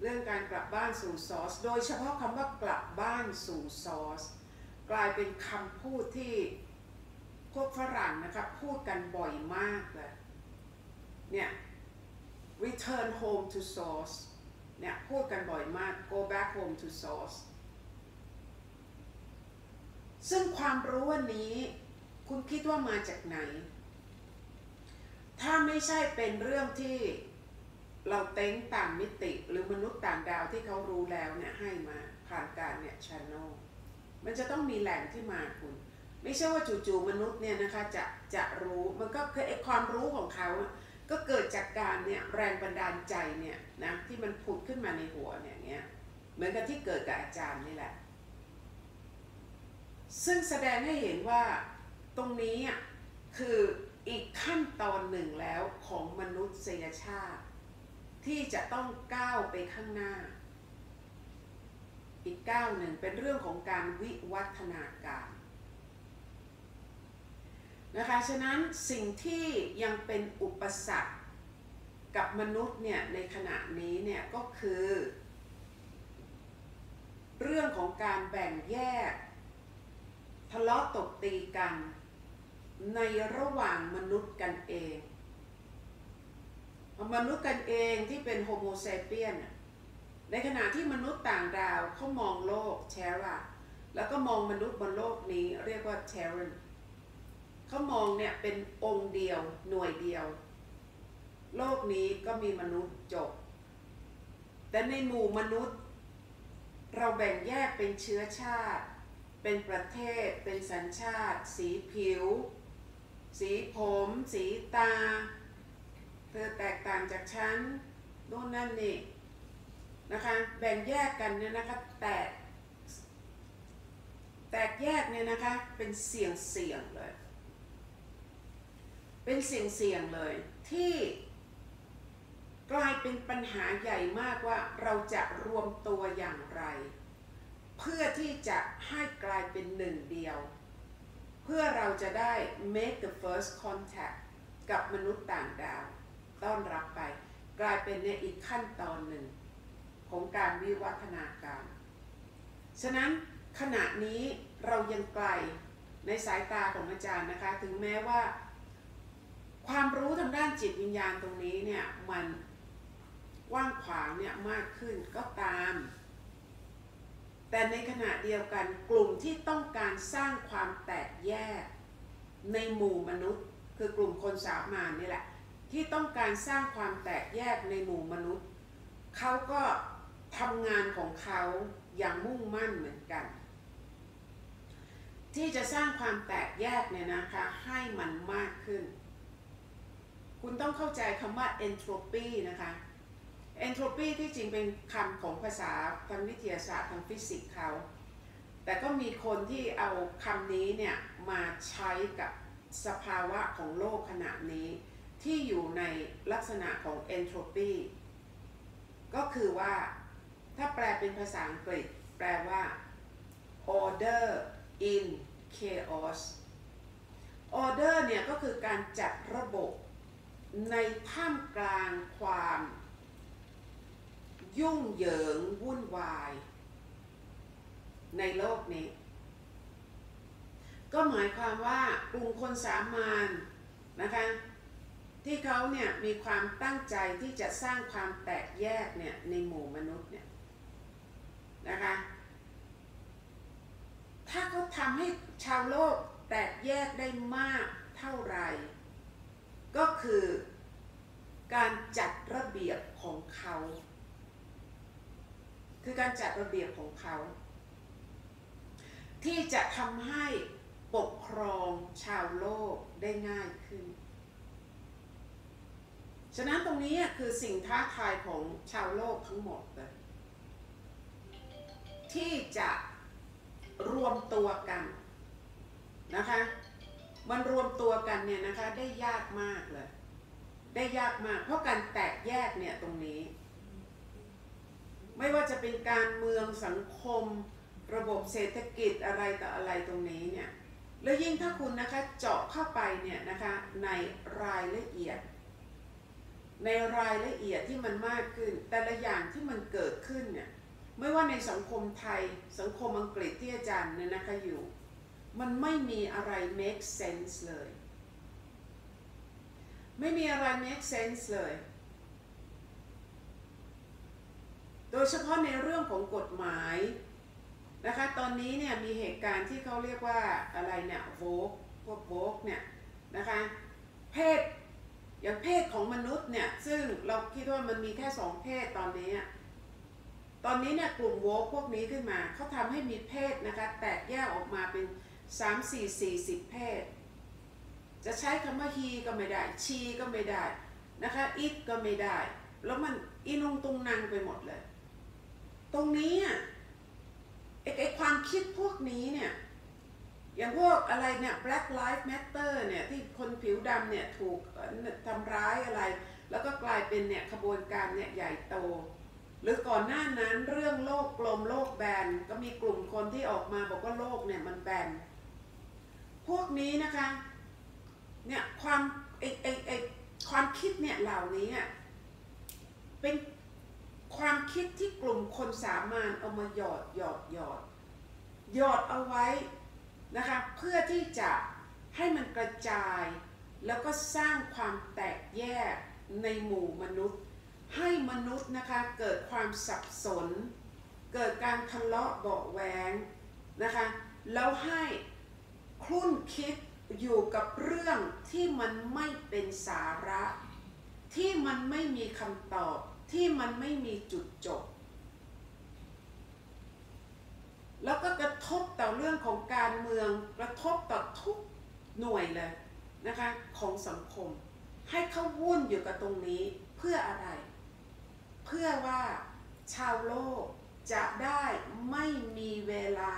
เรื่องการกลับบ้านสู่ซอสโดยเฉพาะคำว่ากลับบ้านสู่ซอสกลายเป็นคำพูดที่พวกฝรั่งนะครับพูดกันบ่อยมากเลยเนี่ย return home to source เนี่ยพูดกันบ่อยมาก go back home to source ซึ่งความรู้วันนี้คุณคิดว่ามาจากไหนถ้าไม่ใช่เป็นเรื่องที่เราเต้งต่างมิติหรือมนุษย์ต่างดาวที่เขารู้แล้วเนี่ยให้มาผ่านการเนี่ย channel มันจะต้องมีแหล่งที่มาคุณไม่ใช่ว่าจู่ๆมนุษย์เนี่ยนะคะจะรู้มันก็คือไอ้ความรู้ของเขาก็เกิดจากการเนี่ยแรงบันดาลใจเนี่ยนะที่มันผุดขึ้นมาในหัวเนี่ยเหมือนกับที่เกิดกับอาจารย์นี่แหละซึ่งแสดงให้เห็นว่าตรงนี้คืออีกขั้นตอนหนึ่งแล้วของมนุษยชาติที่จะต้องก้าวไปข้างหน้าอีกก้าวหนึ่งเป็นเรื่องของการวิวัฒนาการนะคะฉะนั้นสิ่งที่ยังเป็นอุปสรรคกับมนุษย์เนี่ยในขณะนี้เนี่ยก็คือเรื่องของการแบ่งแยกทะเลาะตบตีกันในระหว่างมนุษย์กันเองมนุษย์กันเองที่เป็นโฮโมเซเปียนในขณะที่มนุษย์ต่างดาวเขามองโลกเทราแล้วก็มองมนุษย์บนโลกนี้เรียกว่าเทเรนเขามองเนี่ยเป็นองค์เดียวหน่วยเดียวโลกนี้ก็มีมนุษย์จบแต่ในหมู่มนุษย์เราแบ่งแยกเป็นเชื้อชาติเป็นประเทศเป็นสัญชาติสีผิวสีผมสีตาเธอแตกต่างจากฉันโน่นนั่นนี่นะคะแบ่งแยกกันเนี่ยนะคะแตกแยกเนี่ยนะคะเป็นเสี่ยงเลยเป็นเสี่ยงเลยที่กลายเป็นปัญหาใหญ่มากว่าเราจะรวมตัวอย่างไรเพื่อที่จะให้กลายเป็นหนึ่งเดียวเพื่อเราจะได้ make the first contact กับมนุษย์ต่างดาวต้อนรับไปกลายเป็นในอีกขั้นตอนหนึ่งของการวิวัฒนาการฉะนั้นขณะนี้เรายังไกลในสายตาของอาจารย์นะคะถึงแม้ว่าความรู้ทางด้านจิตวิญญาณตรงนี้เนี่ยมันกว้างขวางเนี่ยมากขึ้นก็ตามแต่ในขณะเดียวกันกลุ่มที่ต้องการสร้างความแตกแยกในหมู่มนุษย์คือกลุ่มคนสามานนี่แหละที่ต้องการสร้างความแตกแยกในหมู่มนุษย์เขาก็ทำงานของเขาอย่างมุ่งมั่นเหมือนกันที่จะสร้างความแตกแยกเนี่ยนะคะให้มันมากขึ้นคุณต้องเข้าใจคำว่า entropy นะคะ entropy ที่จริงเป็นคำของภาษาทางวิทยาศาสตร์ทางฟิสิกส์เขาแต่ก็มีคนที่เอาคำนี้เนี่ยมาใช้กับสภาวะของโลกขณะนี้ที่อยู่ในลักษณะของ entropy ก็คือว่าถ้าแปลเป็นภาษาอังกฤษแปลว่า order in chaos order เนี่ยก็คือการจัดระบบในท่ามกลางความยุ่งเหยิงวุ่นวายในโลกนี้ก็หมายความว่ากลุ่มคนสามัญนะคะ ที่เขาเนี่ยมีความตั้งใจที่จะสร้างความแตกแยกเนี่ยในหมู่มนุษย์เนี่ยนะคะถ้าเขาทำให้ชาวโลกแตกแยกได้มากเท่าไหร่ก็คือการจัดระเบียบของเขาคือการจัดระเบียบของเขาที่จะทำให้ปกครองชาวโลกได้ง่ายขึ้นฉะนั้นตรงนี้คือสิ่งท้าทายของชาวโลกทั้งหมดเลยที่จะรวมตัวกันนะคะมันรวมตัวกันเนี่ยนะคะได้ยากมากเลยได้ยากมากเพราะการแตกแยกเนี่ยตรงนี้ไม่ว่าจะเป็นการเมืองสังคมระบบเศรษฐกิจอะไรต่ออะไรตรงนี้เนี่ยแล้วยิ่งถ้าคุณนะคะเจาะเข้าไปเนี่ยนะคะในรายละเอียดที่มันมากขึ้นแต่ละอย่างที่มันเกิดขึ้นเนี่ยไม่ว่าในสังคมไทยสังคมอังกฤษที่อาจารย์เนี่ยนะคะอยู่มันไม่มีอะไร make sense เลยไม่มีอะไร make sense เลยโดยเฉพาะในเรื่องของกฎหมายนะคะตอนนี้เนี่ยมีเหตุการณ์ที่เขาเรียกว่าอะไรเนี่ยพวกโวกเนี่ยนะคะเพศอย่างเพศของมนุษย์เนี่ยซึ่งเราคิดว่ามันมีแค่สองเพศตอนนี้เนี่ยกลุ่มโวกพวกนี้ขึ้นมาเขาทำให้มีเพศนะคะแตกแยกออกมาเป็น 3-4-40 เพศจะใช้คำว่าฮีก็ไม่ได้ชีก็ไม่ได้นะคะอิทก็ไม่ได้แล้วมันอีนงตุงนางไปหมดเลยตรงนี้ไอความคิดพวกนี้เนี่ยอย่างพวกอะไรเนี่ย Black Lives Matter เนี่ยที่คนผิวดำเนี่ยถูกทำร้ายอะไรแล้วก็กลายเป็นเนี่ยขบวนการเนี่ยใหญ่โตหรือก่อนหน้านั้นเรื่องโลกกลมโลกแบนก็มีกลุ่มคนที่ออกมาบอกว่าโลกเนี่ยมันแบนพวกนี้นะคะเนี่ยความคิดเนี่ยเหล่านี้เป็นความคิดที่กลุ่มคนสามัญเอามาหยอดเอาไว้นะคะเพื่อที่จะให้มันกระจายแล้วก็สร้างความแตกแยกในหมู่มนุษย์ให้มนุษย์นะคะเกิดความสับสนเกิดการทะเลาะเบาะแว้งนะคะแล้วให้คลุ่นคิดอยู่กับเรื่องที่มันไม่เป็นสาระที่มันไม่มีคำตอบที่มันไม่มีจุดจบแล้วก็กระทบต่อเรื่องของการเมืองกระทบต่อทุกหน่วยเลยนะคะของสังคมให้เขาวุ่นอยู่กับตรงนี้เพื่ออะไรเพื่อว่าชาวโลกจะได้ไม่มีเวลา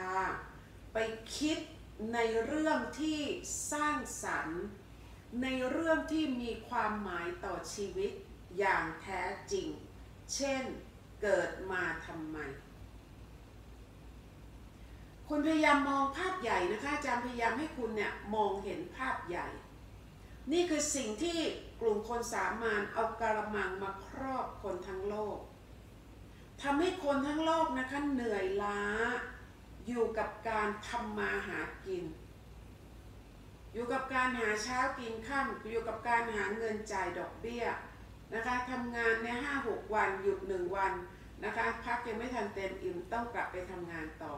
ไปคิดในเรื่องที่สร้างสรรค์ในเรื่องที่มีความหมายต่อชีวิตอย่างแท้จริงเช่นเกิดมาทำไมคุณพยายามมองภาพใหญ่นะคะอาจารย์พยายามให้คุณเนี่ยมองเห็นภาพใหญ่นี่คือสิ่งที่กลุ่มคนสามัญเอากระมังมาครอบคนทั้งโลกทำให้คนทั้งโลกนะคะเหนื่อยล้าอยู่กับการทำมาหากินอยู่กับการหาเช้ากินค่ำอยู่กับการหาเงินจ่ายดอกเบี้ยนะคะทำงานใน 5-6 วันหยุด1วันนะคะพักยังไม่ทันเต็มอิ่มต้องกลับไปทำงานต่อ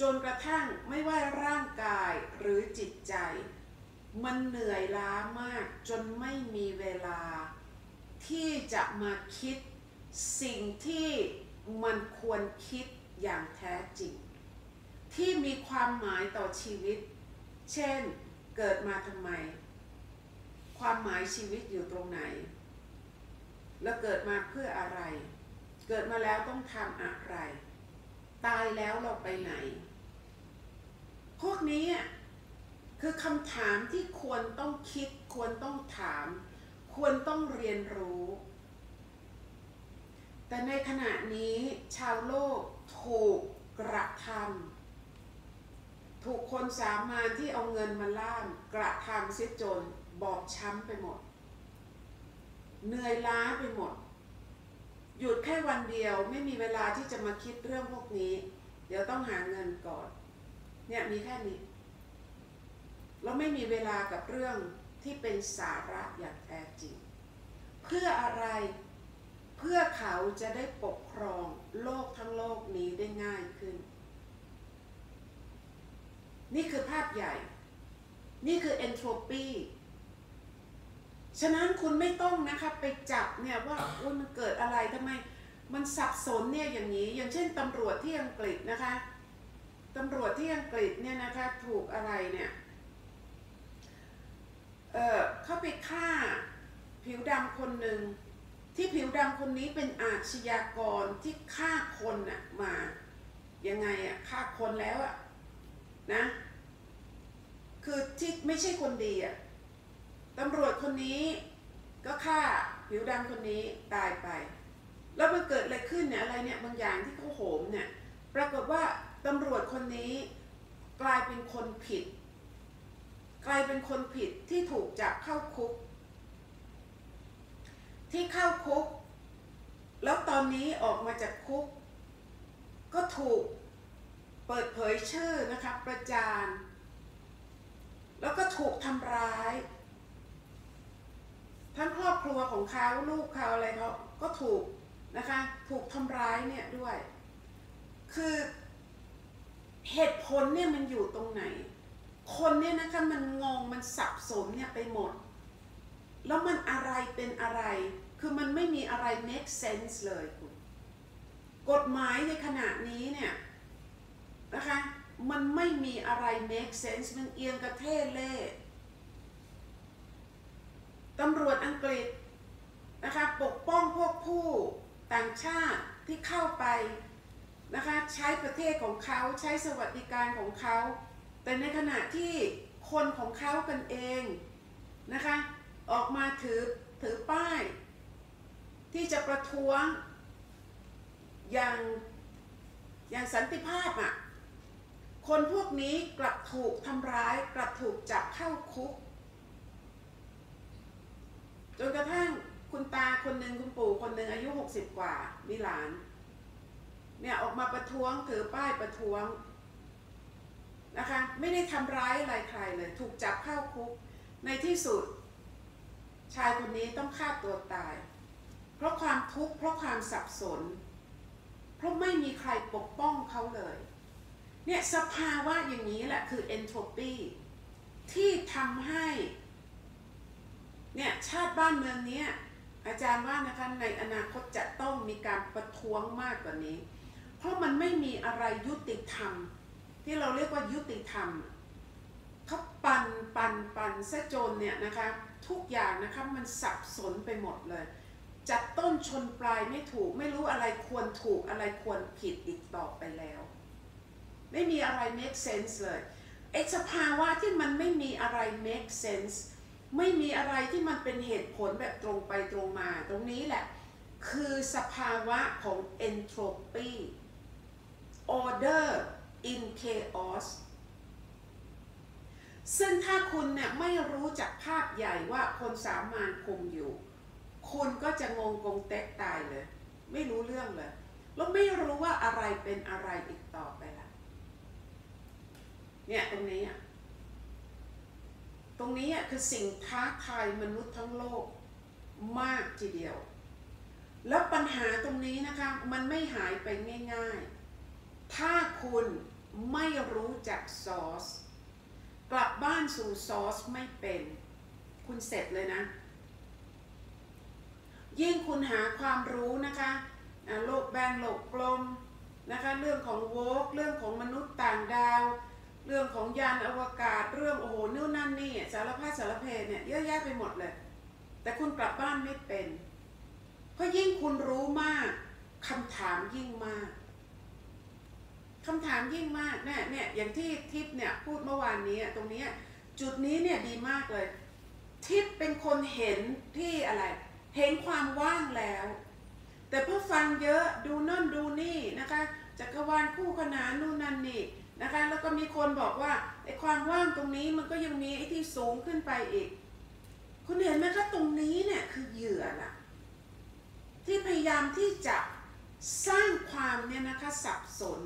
จนกระทั่งไม่ว่าร่างกายหรือจิตใจมันเหนื่อยล้ามากจนไม่มีเวลาที่จะมาคิดสิ่งที่มันควรคิดอย่างแท้จริงที่มีความหมายต่อชีวิตเช่นเกิดมาทำไมความหมายชีวิตอยู่ตรงไหนแล้วเกิดมาเพื่ออะไรเกิดมาแล้วต้องทำอะไรตายแล้วเราไปไหนพวกนี้คือคำถามที่ควรต้องคิดควรต้องถามควรต้องเรียนรู้แต่ในขณะนี้ชาวโลกถูกกระทำถูกคนสามัญที่เอาเงินมาล่ามกระทำเสียจนบอบช้ำไปหมดเหนื่อยล้าไปหมดหยุดแค่วันเดียวไม่มีเวลาที่จะมาคิดเรื่องพวกนี้เดี๋ยวต้องหาเงินก่อนเนี่ยมีแค่นี้เราไม่มีเวลากับเรื่อง ที่เป็นสาระอย่างแท้จริงเพื่ออะไรเพื่อเขาจะได้ปกครองโลกทั้งโลกนี้ได้ง่ายขึ้นนี่คือภาพใหญ่นี่คือเอนโทรปีฉะนั้นคุณไม่ต้องนะคะไปจับเนี่ยว่ามันเกิดอะไรทำไมมันสับสนเนี่ยอย่างนี้อย่างเช่นตำรวจที่อังกฤษนะคะตำรวจที่อังกฤษเนี่ยนะคะถูกอะไรเนี่ยเขาไปฆ่าผิวดำคนหนึ่งที่ผิวดำคนนี้เป็นอาชญากรที่ฆ่าคนน่ะมายังไงอะฆ่าคนแล้วอะนะคือที่ไม่ใช่คนดีอะตำรวจคนนี้ก็ฆ่าผิวดำคนนี้ตายไปแล้วมันเกิดอะไรขึ้นเนี่ยอะไรเนี่ยบางอย่างที่เขาโหมเนี่ยปรากฏว่าตำรวจคนนี้กลายเป็นคนผิดที่ถูกจับเข้าคุกแล้วตอนนี้ออกมาจากคุกก็ถูกเปิดเผยชื่อนะคะประจานแล้วก็ถูกทำร้ายทั้งครอบครัวของเขาลูกเขาอะไรเขาก็ถูกนะคะถูกทำร้ายเนี่ยด้วยคือเหตุผลเนี่ยมันอยู่ตรงไหนคนเนี่ยนะคะมันงงมันสับสนเนี่ยไปหมดแล้วมันอะไรเป็นอะไรคือมันไม่มีอะไร make sense เลยคุณกฎหมายในขณะนี้เนี่ยนะคะมันไม่มีอะไร make sense มันเอียงกระเทศเล่ตำรวจอังกฤษนะคะปกป้องพวกผู้ต่างชาติที่เข้าไปนะคะใช้ประเทศของเขาใช้สวัสดิการของเขาแต่ในขณะที่คนของเขากันเองนะคะออกมาถือป้ายที่จะประท้วงอย่างสันติภาพอ่ะคนพวกนี้กลับถูกทำร้ายกลับถูกจับเข้าคุกจนกระทั่งคุณตาคนหนึ่งคุณปู่คนหนึ่งอายุ60กว่ามีหลานเนี่ยออกมาประท้วงถือป้ายประท้วงนะคะไม่ได้ทำร้ายอะไรใครเลยถูกจับเข้าคุกในที่สุดชายคนนี้ต้องฆ่าตัวตายเพราะความทุกข์เพราะความสับสนเพราะไม่มีใครปกป้องเขาเลยเนี่ยสภาวะอย่างนี้แหละคือเอนโทรปีที่ทำให้เนี่ยชาติบ้านเมืองนี้อาจารย์ว่านะคะในอนาคตจะต้องมีการประท้วงมากกว่านี้เพราะมันไม่มีอะไรยุติธรรมที่เราเรียกว่ายุติธรรมเขาปั่นซะจนเนี่ยนะคะทุกอย่างนะคะมันสับสนไปหมดเลยจับต้นชนปลายไม่ถูกไม่รู้อะไรควรถูกอะไรควรผิดอีกต่อไปแล้วไม่มีอะไร make sense เลยไอ้สภาวะที่มันไม่มีอะไร make sense ไม่มีอะไรที่มันเป็นเหตุผลแบบตรงไปตรงมาตรงนี้แหละคือสภาวะของ entropy order in chaos ซึ่งถ้าคุณเนี่ยไม่รู้จักภาพใหญ่ว่าคนสามัญคุมอยู่คุณก็จะงงกงเต๊กตายเลยไม่รู้เรื่องเลยแล้วไม่รู้ว่าอะไรเป็นอะไรอีกต่อไปละเนี่ยตรงนี้คือสิ่งท้าทายมนุษย์ทั้งโลกมากทีเดียวแล้วปัญหาตรงนี้นะคะมันไม่หายไปง่ายๆถ้าคุณไม่รู้จักซอสกลับบ้านสู่ซอสไม่เป็นคุณเสร็จเลยนะยิ่งคุณหาความรู้นะคะโลกแบนโลกกลมนะคะเรื่องของโวกเรื่องของมนุษย์ต่างดาวเรื่องของยานอวกาศเรื่องโอ้โหนู่นนั่นนี่สารพัดสารเพเนี่ยเยอะแยะไปหมดเลยแต่คุณกลับบ้านไม่เป็นเพราะยิ่งคุณรู้มากคำถามยิ่งมากเนี่ยอย่างที่ทิพย์เนี่ยพูดเมื่อวานนี้ตรงนี้จุดนี้เนี่ยดีมากเลยทิพย์เป็นคนเห็นที่อะไรเห็นความว่างแล้วแต่พอฟังเยอะดูนั่นดูนี่นะคะจักรวาลคู่ขนานนู่นนั่นนี่นะคะแล้วก็มีคนบอกว่าไอ้ความว่างตรงนี้มันก็ยังมีไอ้ที่สูงขึ้นไปอีกคุณเห็นไหมคะตรงนี้เนี่ยคือเหยื่อนะที่พยายามที่จะสร้างความเนี่ยนะคะสับสน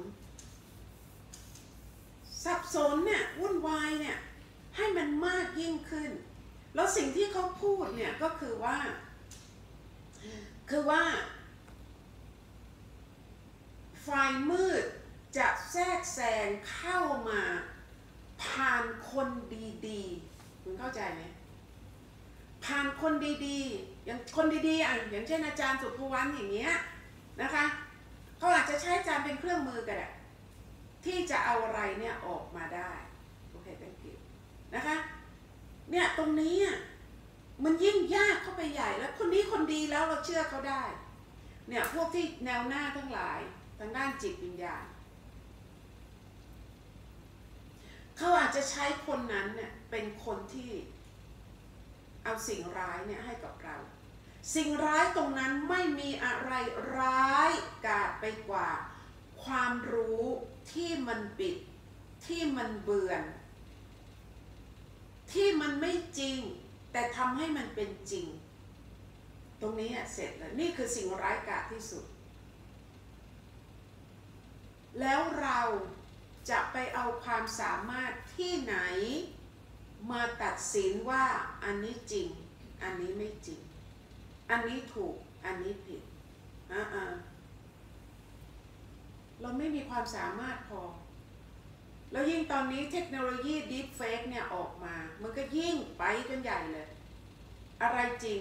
เนี่ยวุ่นวายเนี่ยให้มันมากยิ่งขึ้น แล้วสิ่งที่เขาพูดเนี่ยก็คือว่าไฟมืดจะแทรกแซงเข้ามาผ่านคนดีๆคุณเข้าใจไหมผ่านคนดีๆอย่างคนดีๆอย่างเช่นอาจารย์สุภวรรณอย่างเงี้ยนะคะเขาอาจจะใช้อาจารย์เป็นเครื่องมือก็ได้ที่จะเอาอะไรเนี่ยออกมาได้โอเคเป็นกิจนะคะเนี่ยตรงนี้มันยิ่งยากเข้าไปใหญ่แล้วคนนี้คนดีแล้วเราเชื่อเขาได้เนี่ยพวกที่แนวหน้าทั้งหลายทางด้านจิตวิญญาณเขาอาจจะใช้คนนั้นเนี่ยเป็นคนที่เอาสิ่งร้ายเนี่ยให้กับเราสิ่งร้ายตรงนั้นไม่มีอะไรร้ายกาจไปกว่าความรู้ที่มันบิดที่มันเบือนที่มันไม่จริงแต่ทำให้มันเป็นจริงตรงนี้เสร็จแล้วนี่คือสิ่งร้ายกาจที่สุดแล้วเราจะไปเอาความสามารถที่ไหนมาตัดสินว่าอันนี้จริงอันนี้ไม่จริงอันนี้ถูกอันนี้ผิดเราไม่มีความสามารถพอแล้วยิ่งตอนนี้เทคโนโลยีดีฟเฟกเนี่ยออกมามันก็ยิ่งไปกันใหญ่เลยอะไรจริง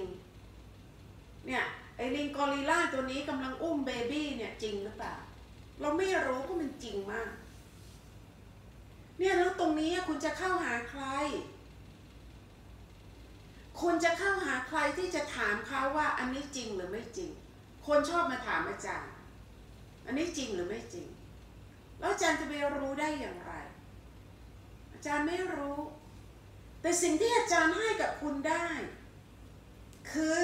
เนี่ยไอ้ลิงกอริลล่าตัวนี้กำลังอุ้มเบบี้เนี่ยจริงหรือเปล่าเราไม่รู้ก็มันจริงมากเนี่ยแล้วตรงนี้คุณจะเข้าหาใครคุณจะเข้าหาใครที่จะถามเขาว่าอันนี้จริงหรือไม่จริงคนชอบมาถามอาจารย์อันนี้จริงหรือไม่จริงแล้วอาจารย์จะไปรู้ได้อย่างไรอาจารย์ไม่รู้แต่สิ่งที่อาจารย์ให้กับคุณได้คือ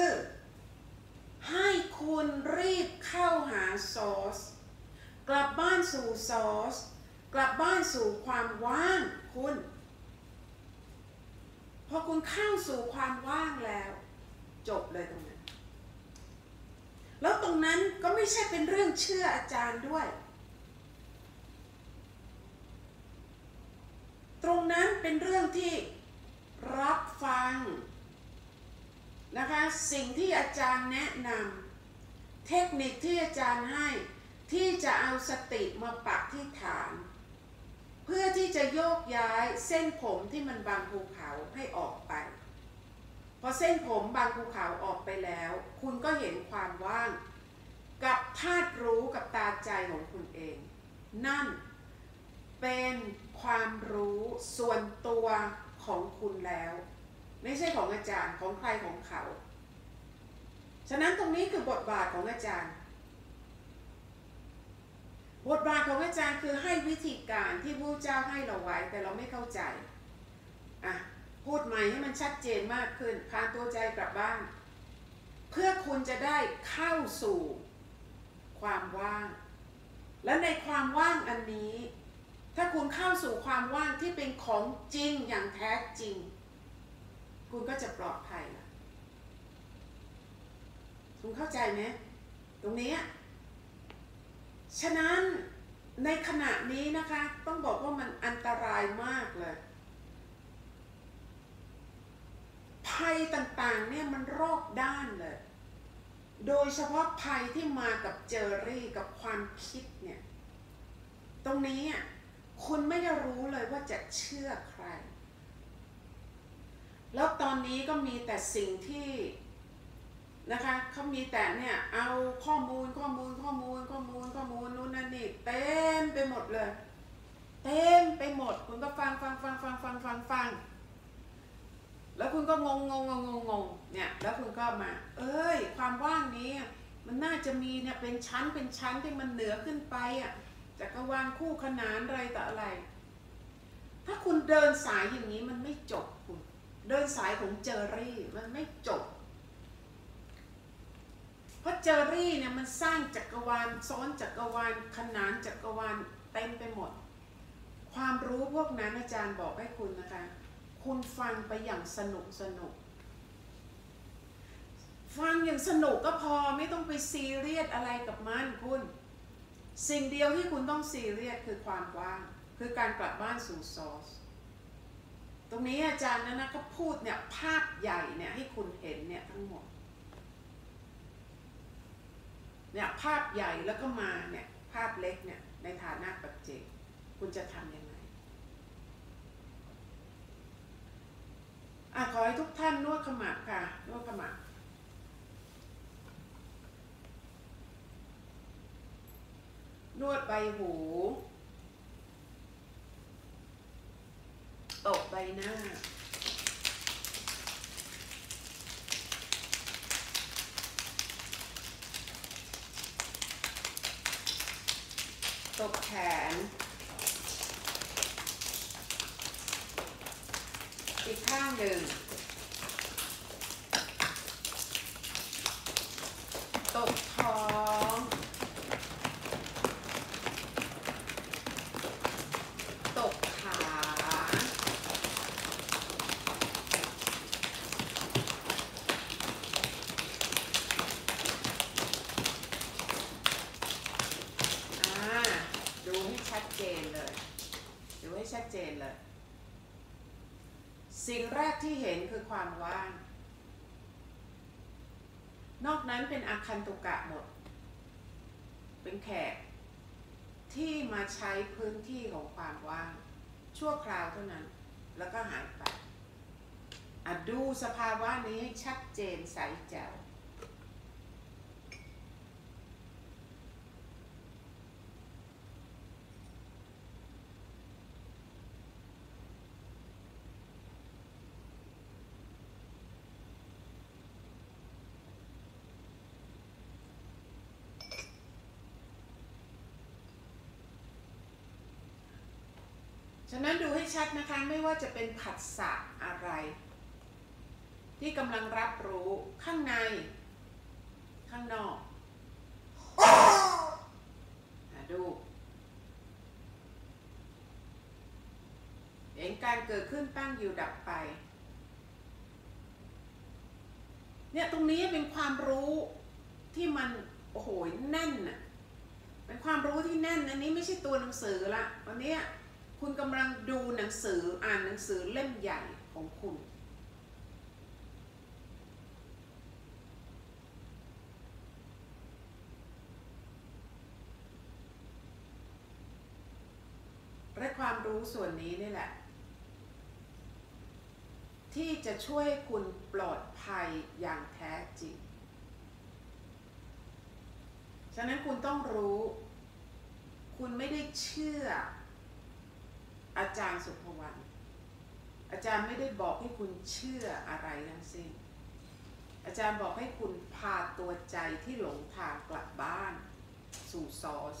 ให้คุณรีบเข้าหาซอสกลับบ้านสู่ซอสกลับบ้านสู่ความว่างคุณพอคุณเข้าสู่ความว่างแล้วจบเลยตรงนั้นแล้วตรงนั้นก็ไม่ใช่เป็นเรื่องเชื่ออาจารย์ด้วยตรงนั้นเป็นเรื่องที่รับฟังนะคะสิ่งที่อาจารย์แนะนำเทคนิคที่อาจารย์ให้ที่จะเอาสติมาปักที่ฐานเพื่อที่จะโยกย้ายเส้นผมที่มันบังภูเขาให้ออกไปพอเส้นผมบังภูเขาออกไปแล้วคุณก็เห็นความว่างกับธาตุรู้กับตาใจของคุณเองนั่นเป็นความรู้ส่วนตัวของคุณแล้วไม่ใช่ของอาจารย์ของใครของเขาฉะนั้นตรงนี้คือบทบาทของอาจารย์บทบาทของอาจารย์คือให้วิธีการที่พระเจ้าให้เราไว้แต่เราไม่เข้าใจพูดใหม่ให้มันชัดเจนมากขึ้นพาตัวใจกลับบ้านเพื่อคุณจะได้เข้าสู่ความว่างและในความว่างอันนี้ถ้าคุณเข้าสู่ความว่างที่เป็นของจริงอย่างแท้จริงคุณก็จะปลอดภัยล่ะคุณเข้าใจไหมตรงนี้ฉะนั้นในขณะนี้นะคะต้องบอกว่ามันอันตรายมากเลยภัยต่างๆเนี่ยมันรอบด้านเลยโดยเฉพาะภัยที่มากับเจอรี่กับความคิดเนี่ยตรงนี้คุณไม่ได้รู้เลยว่าจะเชื่อใครแล้วตอนนี้ก็มีแต่สิ่งที่นะคะเขามีแต่เนี่ยเอาข้อมูลนู่นนั่นนี่เต็มไปหมดเลยเต็มไปหมดคุณก็ฟังแล้วคุณก็งงเนี่ยแล้วคุณก็มาความว่างนี้มันน่าจะมีเนี่ยเป็นชั้นที่มันเหนือขึ้นไปจักรวาลคู่ขนานอะไรต่ออะไรถ้าคุณเดินสายอย่างนี้มันไม่จบคุณเดินสายของเจอรี่มันไม่จบเพราะเจอรี่เนี่ยมันสร้างจักรวาลซ้อนจักรวาลขนานจักรวาลเต็มไปหมดความรู้พวกนั้นอาจารย์บอกให้คุณนะคะคุณฟังไปอย่างสนุกฟังอย่างสนุกก็พอไม่ต้องไปซีเรียสอะไรกับมันคุณสิ่งเดียวที่คุณต้องซีเรียสคือความว่างคือการกลับบ้านสู่ซอส ตรงนี้อาจารย์นะก็พูดเนี่ยภาพใหญ่เนี่ยให้คุณเห็นเนี่ยทั้งหมดเนี่ยภาพใหญ่แล้วก็มาเนี่ยภาพเล็กเนี่ยในฐานะปัจเจกคุณจะทำยังไงขอให้ทุกท่านนวดขมับค่ะนวดขมับนวดใบหูตบใบหน้าตบแขนอีกข้างหนึ่งตบท้องตบขาดูให้ชัดเจนเลยดูให้ชัดเจนเลยสิ่งแรกที่เห็นคือความว่างนอกนั้นเป็นอาคันตุกะหมดเป็นแขกที่มาใช้พื้นที่ของความว่างชั่วคราวเท่านั้นแล้วก็หายไปดูสภาวะนี้ให้ชัดเจนใสแจ๋วฉะนั้นดูให้ชัดนะคะไม่ว่าจะเป็นผัสสะอะไรที่กำลังรับรู้ข้างในข้างนอกดูเห็นการเกิดขึ้นตั้งอยู่ดับไปเนี่ยตรงนี้เป็นความรู้ที่มันโอ้โหแน่นน่ะเป็นความรู้ที่แน่นอันนี้ไม่ใช่ตัวหนังสือละวันนี้คุณกำลังดูหนังสืออ่านหนังสือเล่มใหญ่ของคุณและความรู้ส่วนนี้นี่แหละที่จะช่วยคุณปลอดภัยอย่างแท้จริงฉะนั้นคุณต้องรู้คุณไม่ได้เชื่ออาจารย์สุภวรรณอาจารย์ไม่ได้บอกให้คุณเชื่ออะไรทั้งสิ้นอาจารย์บอกให้คุณพาตัวใจที่หลงทางกลับบ้านสู่ซอส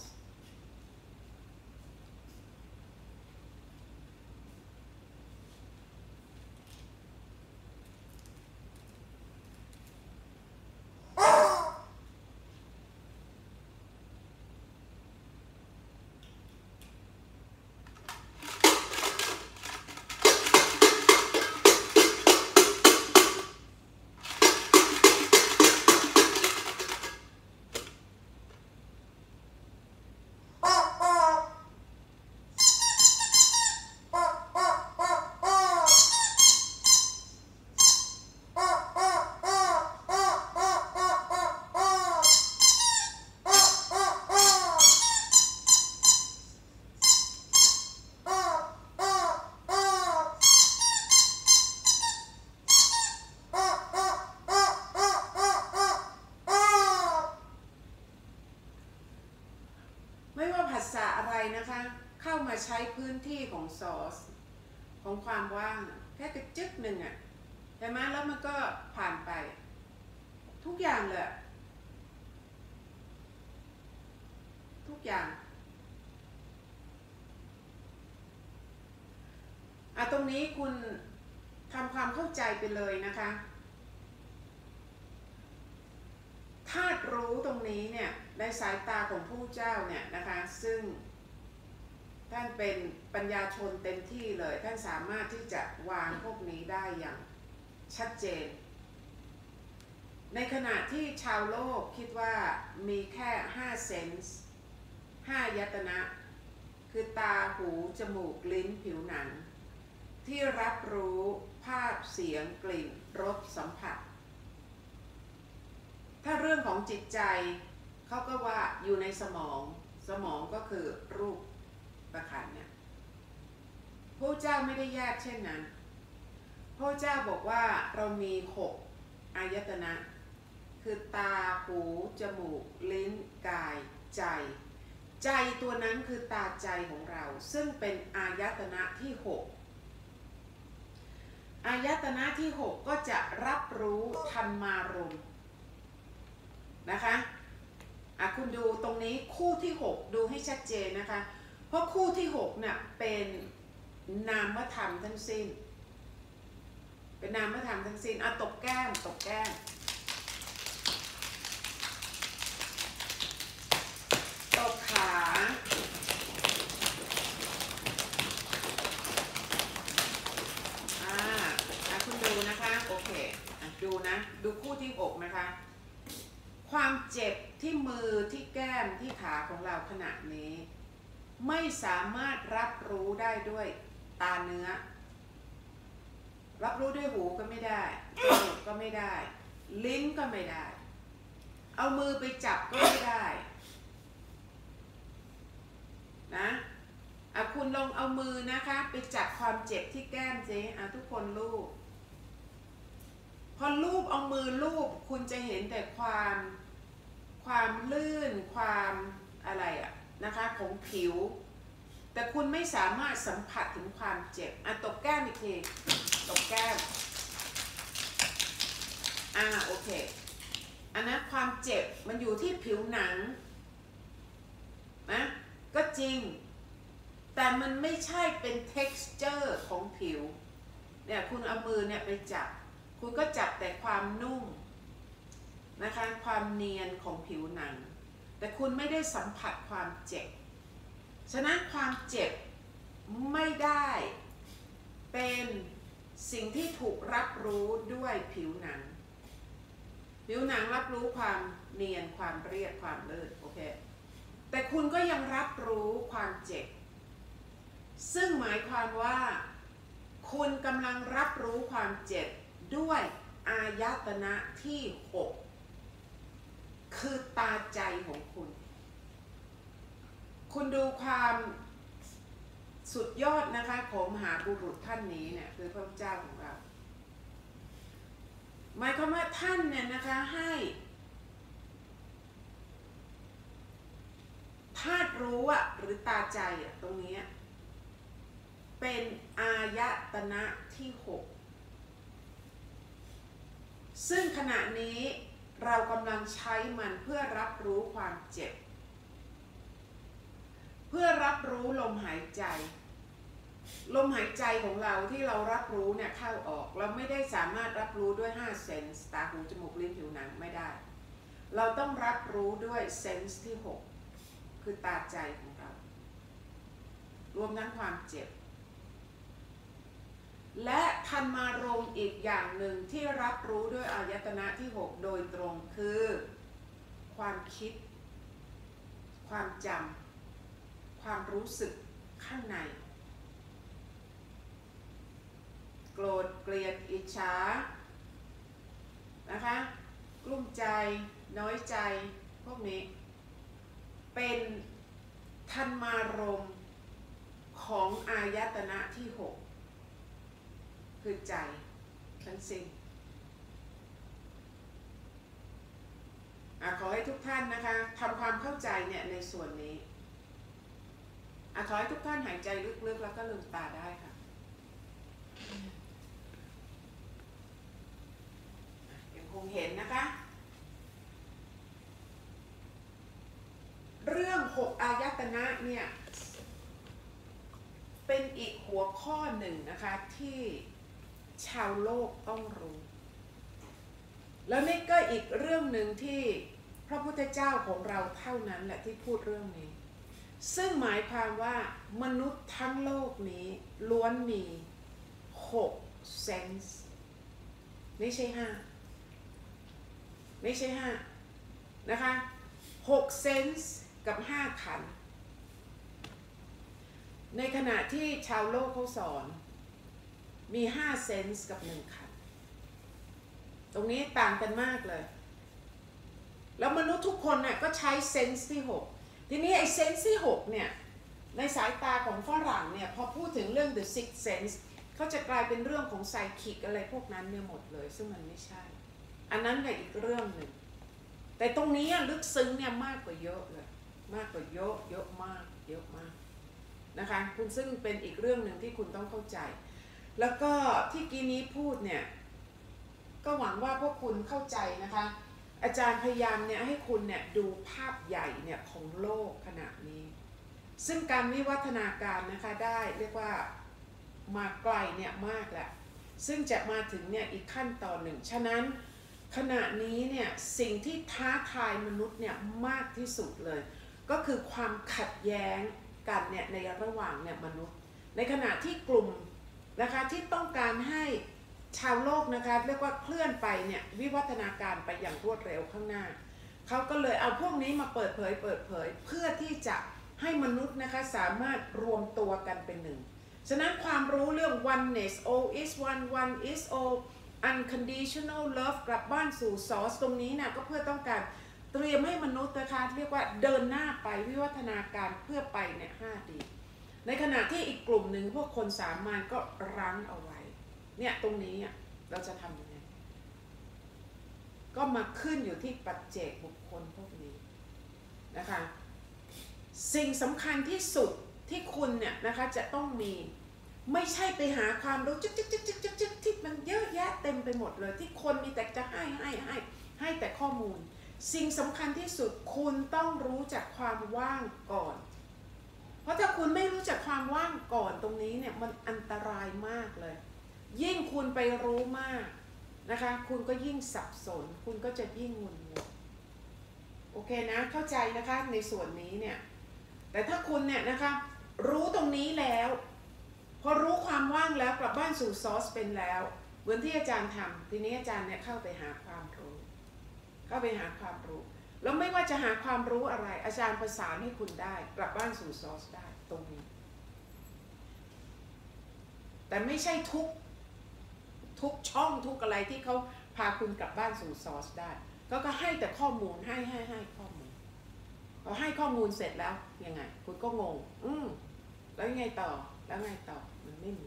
นะคะเข้ามาใช้พื้นที่ของซอสของความว่างแค่กระจึกหนึ่งใช่ไหมแล้วมันก็ผ่านไปทุกอย่างเลยทุกอย่างตรงนี้คุณทำความเข้าใจไปเลยนะคะธาตุรู้ตรงนี้เนี่ยในสายตาของผู้เจ้าเนี่ยนะคะซึ่งท่านเป็นปัญญาชนเต็มที่เลยท่านสามารถที่จะวางพวกนี้ได้อย่างชัดเจนในขณะที่ชาวโลกคิดว่ามีแค่5เซนส์5 อายตนะคือตาหูจมูกลิ้นผิวหนัง ที่รับรู้ภาพเสียงกลิ่นรสสัมผัสถ้าเรื่องของจิตใจเขาก็ว่าอยู่ในสมองสมองก็คือรูปประคันเนี่ยพระเจ้าไม่ได้แยกเช่นนั้นพระเจ้าบอกว่าเรามี6อายตนะคือตาหูจมูกลิ้นกายใจใจตัวนั้นคือตาใจของเราซึ่งเป็นอายตนะที่6อายตนะที่6ก็จะรับรู้ธรรมารมณ์นะคะคุณดูตรงนี้คู่ที่6ดูให้ชัดเจนนะคะเพราะคู่ที่6เนี่ยเป็นนามธรรมทั้งสิ้นเป็นนามธรรมทั้งสิ้นเอาตบแก้มตบแก้มตบขาคุณดูนะคะโอเคดูนะดูคู่ที่6นะคะความเจ็บที่มือที่แก้มที่ขาของเราขณะนี้ไม่สามารถรับรู้ได้ด้วยตาเนื้อรับรู้ด้วยหูก็ไม่ได้จมูกก็ไม่ได้ลิ้นก็ไม่ได้เอามือไปจับก็ไม่ได้นะคุณลองเอามือนะคะไปจับความเจ็บที่แก้มสิทุกคนลูบพอลูบเอามือลูบคุณจะเห็นแต่ความลื่นความอะไรนะคะของผิวแต่คุณไม่สามารถสัมผัสถึงความเจ็บตบแก้มอีกทีตบแก้มโอเคอันนั้นความเจ็บมันอยู่ที่ผิวหนังนะก็จริงแต่มันไม่ใช่เป็น texture ของผิวเนี่ยคุณเอามือเนี่ยไปจับคุณก็จับแต่ความนุ่มนะคะความเนียนของผิวหนังแต่คุณไม่ได้สัมผัสความเจ็บฉะนั้นความเจ็บไม่ได้เป็นสิ่งที่ถูกรับรู้ด้วยผิวหนังผิวหนังรับรู้ความเนียนความเรียบความลื่นโอเคแต่คุณก็ยังรับรู้ความเจ็บซึ่งหมายความว่าคุณกำลังรับรู้ความเจ็บด้วยอายตนะที่6คือตาใจของคุณคุณดูความสุดยอดนะคะของมหาบุรุษท่านนี้เนี่ยคือพระเจ้าของเราหมายความว่าท่านเนี่ยนะคะให้ธาตุรู้หรือตาใจตรงนี้เป็นอายตนะที่6ซึ่งขณะนี้เรากำลังใช้มันเพื่อรับรู้ความเจ็บเพื่อรับรู้ลมหายใจลมหายใจของเราที่เรารับรู้เนี่ยเข้าออกเราไม่ได้สามารถรับรู้ด้วย5เซนส์ตาหูจมูกลิ้นผิวหนังไม่ได้เราต้องรับรู้ด้วยเซนส์ที่6คือตาใจของเรารวมทั้งความเจ็บและธรรมารมณ์อีกอย่างหนึ่งที่รับรู้ด้วยอายตนะที่6โดยตรงคือความคิดความจำความรู้สึกข้างในโกรธเกลียดอิจฉานะคะกลุ้มใจน้อยใจพวกนี้เป็นธรรมารมณ์ของอายตนะที่6คือใจทั้งสิ้นขอให้ทุกท่านนะคะทำความเข้าใจเนี่ยในส่วนนี้ขอให้ทุกท่านหายใจลึกๆแล้วก็ลืมตาได้ค่ะยังคงเห็นนะคะเรื่อง6อายตนะเนี่ยเป็นอีกหัวข้อหนึ่งนะคะที่ชาวโลกต้องรู้แล้วนี่ก็อีกเรื่องหนึ่งที่พระพุทธเจ้าของเราเท่านั้นแหละที่พูดเรื่องนี้ซึ่งหมายความว่ามนุษย์ทั้งโลกนี้ล้วนมี6เซนส์ไม่ใช่5ไม่ใช่5นะคะ6เซนส์กับ5ขันธ์ในขณะที่ชาวโลกเขาสอน มี5เซนส์กับ1ขันธ์ตรงนี้ต่างกันมากเลยแล้วมนุษย์ทุกคนเนี่ยก็ใช้เซนส์ที่6ทีนี้ไอ้เซนส์ที่6เนี่ยในสายตาของฝรั่งเนี่ยพอพูดถึงเรื่อง the sixth sense เขาจะกลายเป็นเรื่องของไซคิกอะไรพวกนั้นเนี่ยหมดเลยซึ่งมันไม่ใช่อันนั้นก็อีกเรื่องหนึ่งแต่ตรงนี้ลึกซึ้งเนี่ยมากกว่าเยอะเลยมากกว่าเยอะมากเยอะมากนะคะคุณซึ่งเป็นอีกเรื่องหนึ่งที่คุณต้องเข้าใจแล้วก็ที่กี้นี้พูดเนี่ยก็หวังว่าพวกคุณเข้าใจนะคะอาจารย์พยายามเนี่ยให้คุณเนี่ยดูภาพใหญ่เนี่ยของโลกขณะนี้ซึ่งการวิวัฒนาการนะคะได้เรียกว่ามาไกลเนี่ยมากแหละซึ่งจะมาถึงเนี่ยอีกขั้นตอนหนึ่งฉะนั้นขณะนี้เนี่ยสิ่งที่ท้าทายมนุษย์เนี่ยมากที่สุดเลยก็คือความขัดแย้งกันเนี่ยในระหว่างเนี่ยมนุษย์ในขณะที่กลุ่มนะคะที่ต้องการให้ชาวโลกนะคะเรียกว่าเคลื่อนไปเนี่ยวิวัฒนาการไปอย่างรวดเร็วข้างหน้าเขาก็เลยเอาพวกนี้มาเปิดเผยเพื่อที่จะให้มนุษย์นะคะสามารถรวมตัวกันเป็นหนึ่งฉะนั้นความรู้เรื่อง oneness all is one one is all unconditional love กลับบ้านสู่ source ตรงนี้นะก็เพื่อต้องการเตรียมให้มนุษย์นะคะเรียกว่าเดินหน้าไปวิวัฒนาการเพื่อไปเนี่ย 5D ในขณะที่อีกกลุ่มหนึ่งพวกคนสามัญก็รั้งเอาไว้เนี่ยตรงนี้เราจะทำยังไงก็มาขึ้นอยู่ที่ปัจเจกบุคคลพวกนี้นะคะสิ่งสำคัญที่สุดที่คุณเนี่ยนะคะจะต้องมีไม่ใช่ไปหาความรู้จิ๊กที่มันเยอะแยะเต็มไปหมดเลยที่คนมีแต่จะให้แต่ข้อมูลสิ่งสำคัญที่สุดคุณต้องรู้จักความว่างก่อนเพราะถ้าคุณไม่รู้จักความว่างก่อนตรงนี้เนี่ยมันอันตรายมากเลยยิ่งคุณไปรู้มากนะคะคุณก็ยิ่งสับสนคุณก็จะยิ่งงุนงงโอเคนะเข้าใจนะคะในส่วนนี้เนี่ยแต่ถ้าคุณเนี่ยนะคะรู้ตรงนี้แล้วพอรู้ความว่างแล้วกลับบ้านสู่ซอสเป็นแล้วเหมือนที่อาจารย์ทำทีนี้อาจารย์เนี่ยเข้าไปหาความรู้แล้วไม่ว่าจะหาความรู้อะไรอาจารย์ประสานให้คุณได้กลับบ้านสู่ซอสได้ตรงนี้แต่ไม่ใช่ทุกช่องทุกอะไรที่เขาพาคุณกลับบ้านสู่ซอสได้ก็ให้แต่ข้อมูลให้ข้อมูลพอให้ข้อมูลเสร็จแล้วยังไงคุณก็งงแล้วยังไงต่อมันไม่มี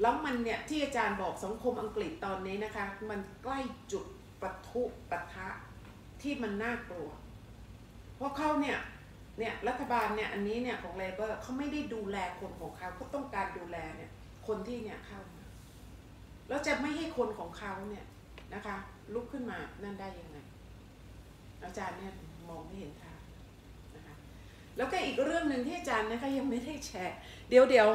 แล้วมันเนี่ยที่อาจารย์บอกสังคมอังกฤษตอนนี้นะคะมันใกล้จุดปะทะที่มันน่ากลัวเพราะเขาเนี่ยรัฐบาลเนี่ยอันนี้เนี่ยของเลเบอร์เขาไม่ได้ดูแลคนของเขาก็ต้องการดูแลเนี่ยคนที่เนี่ยเข้ามาแล้วจะไม่ให้คนของเขาเนี่ยนะคะลุกขึ้นมานั่นได้ยังไงอาจารย์เนี่ยมองไม่เห็นทางนะคะแล้วก็อีกเรื่องหนึ่งที่อาจารย์นะคะยังไม่ได้แชร์เดี๋ยว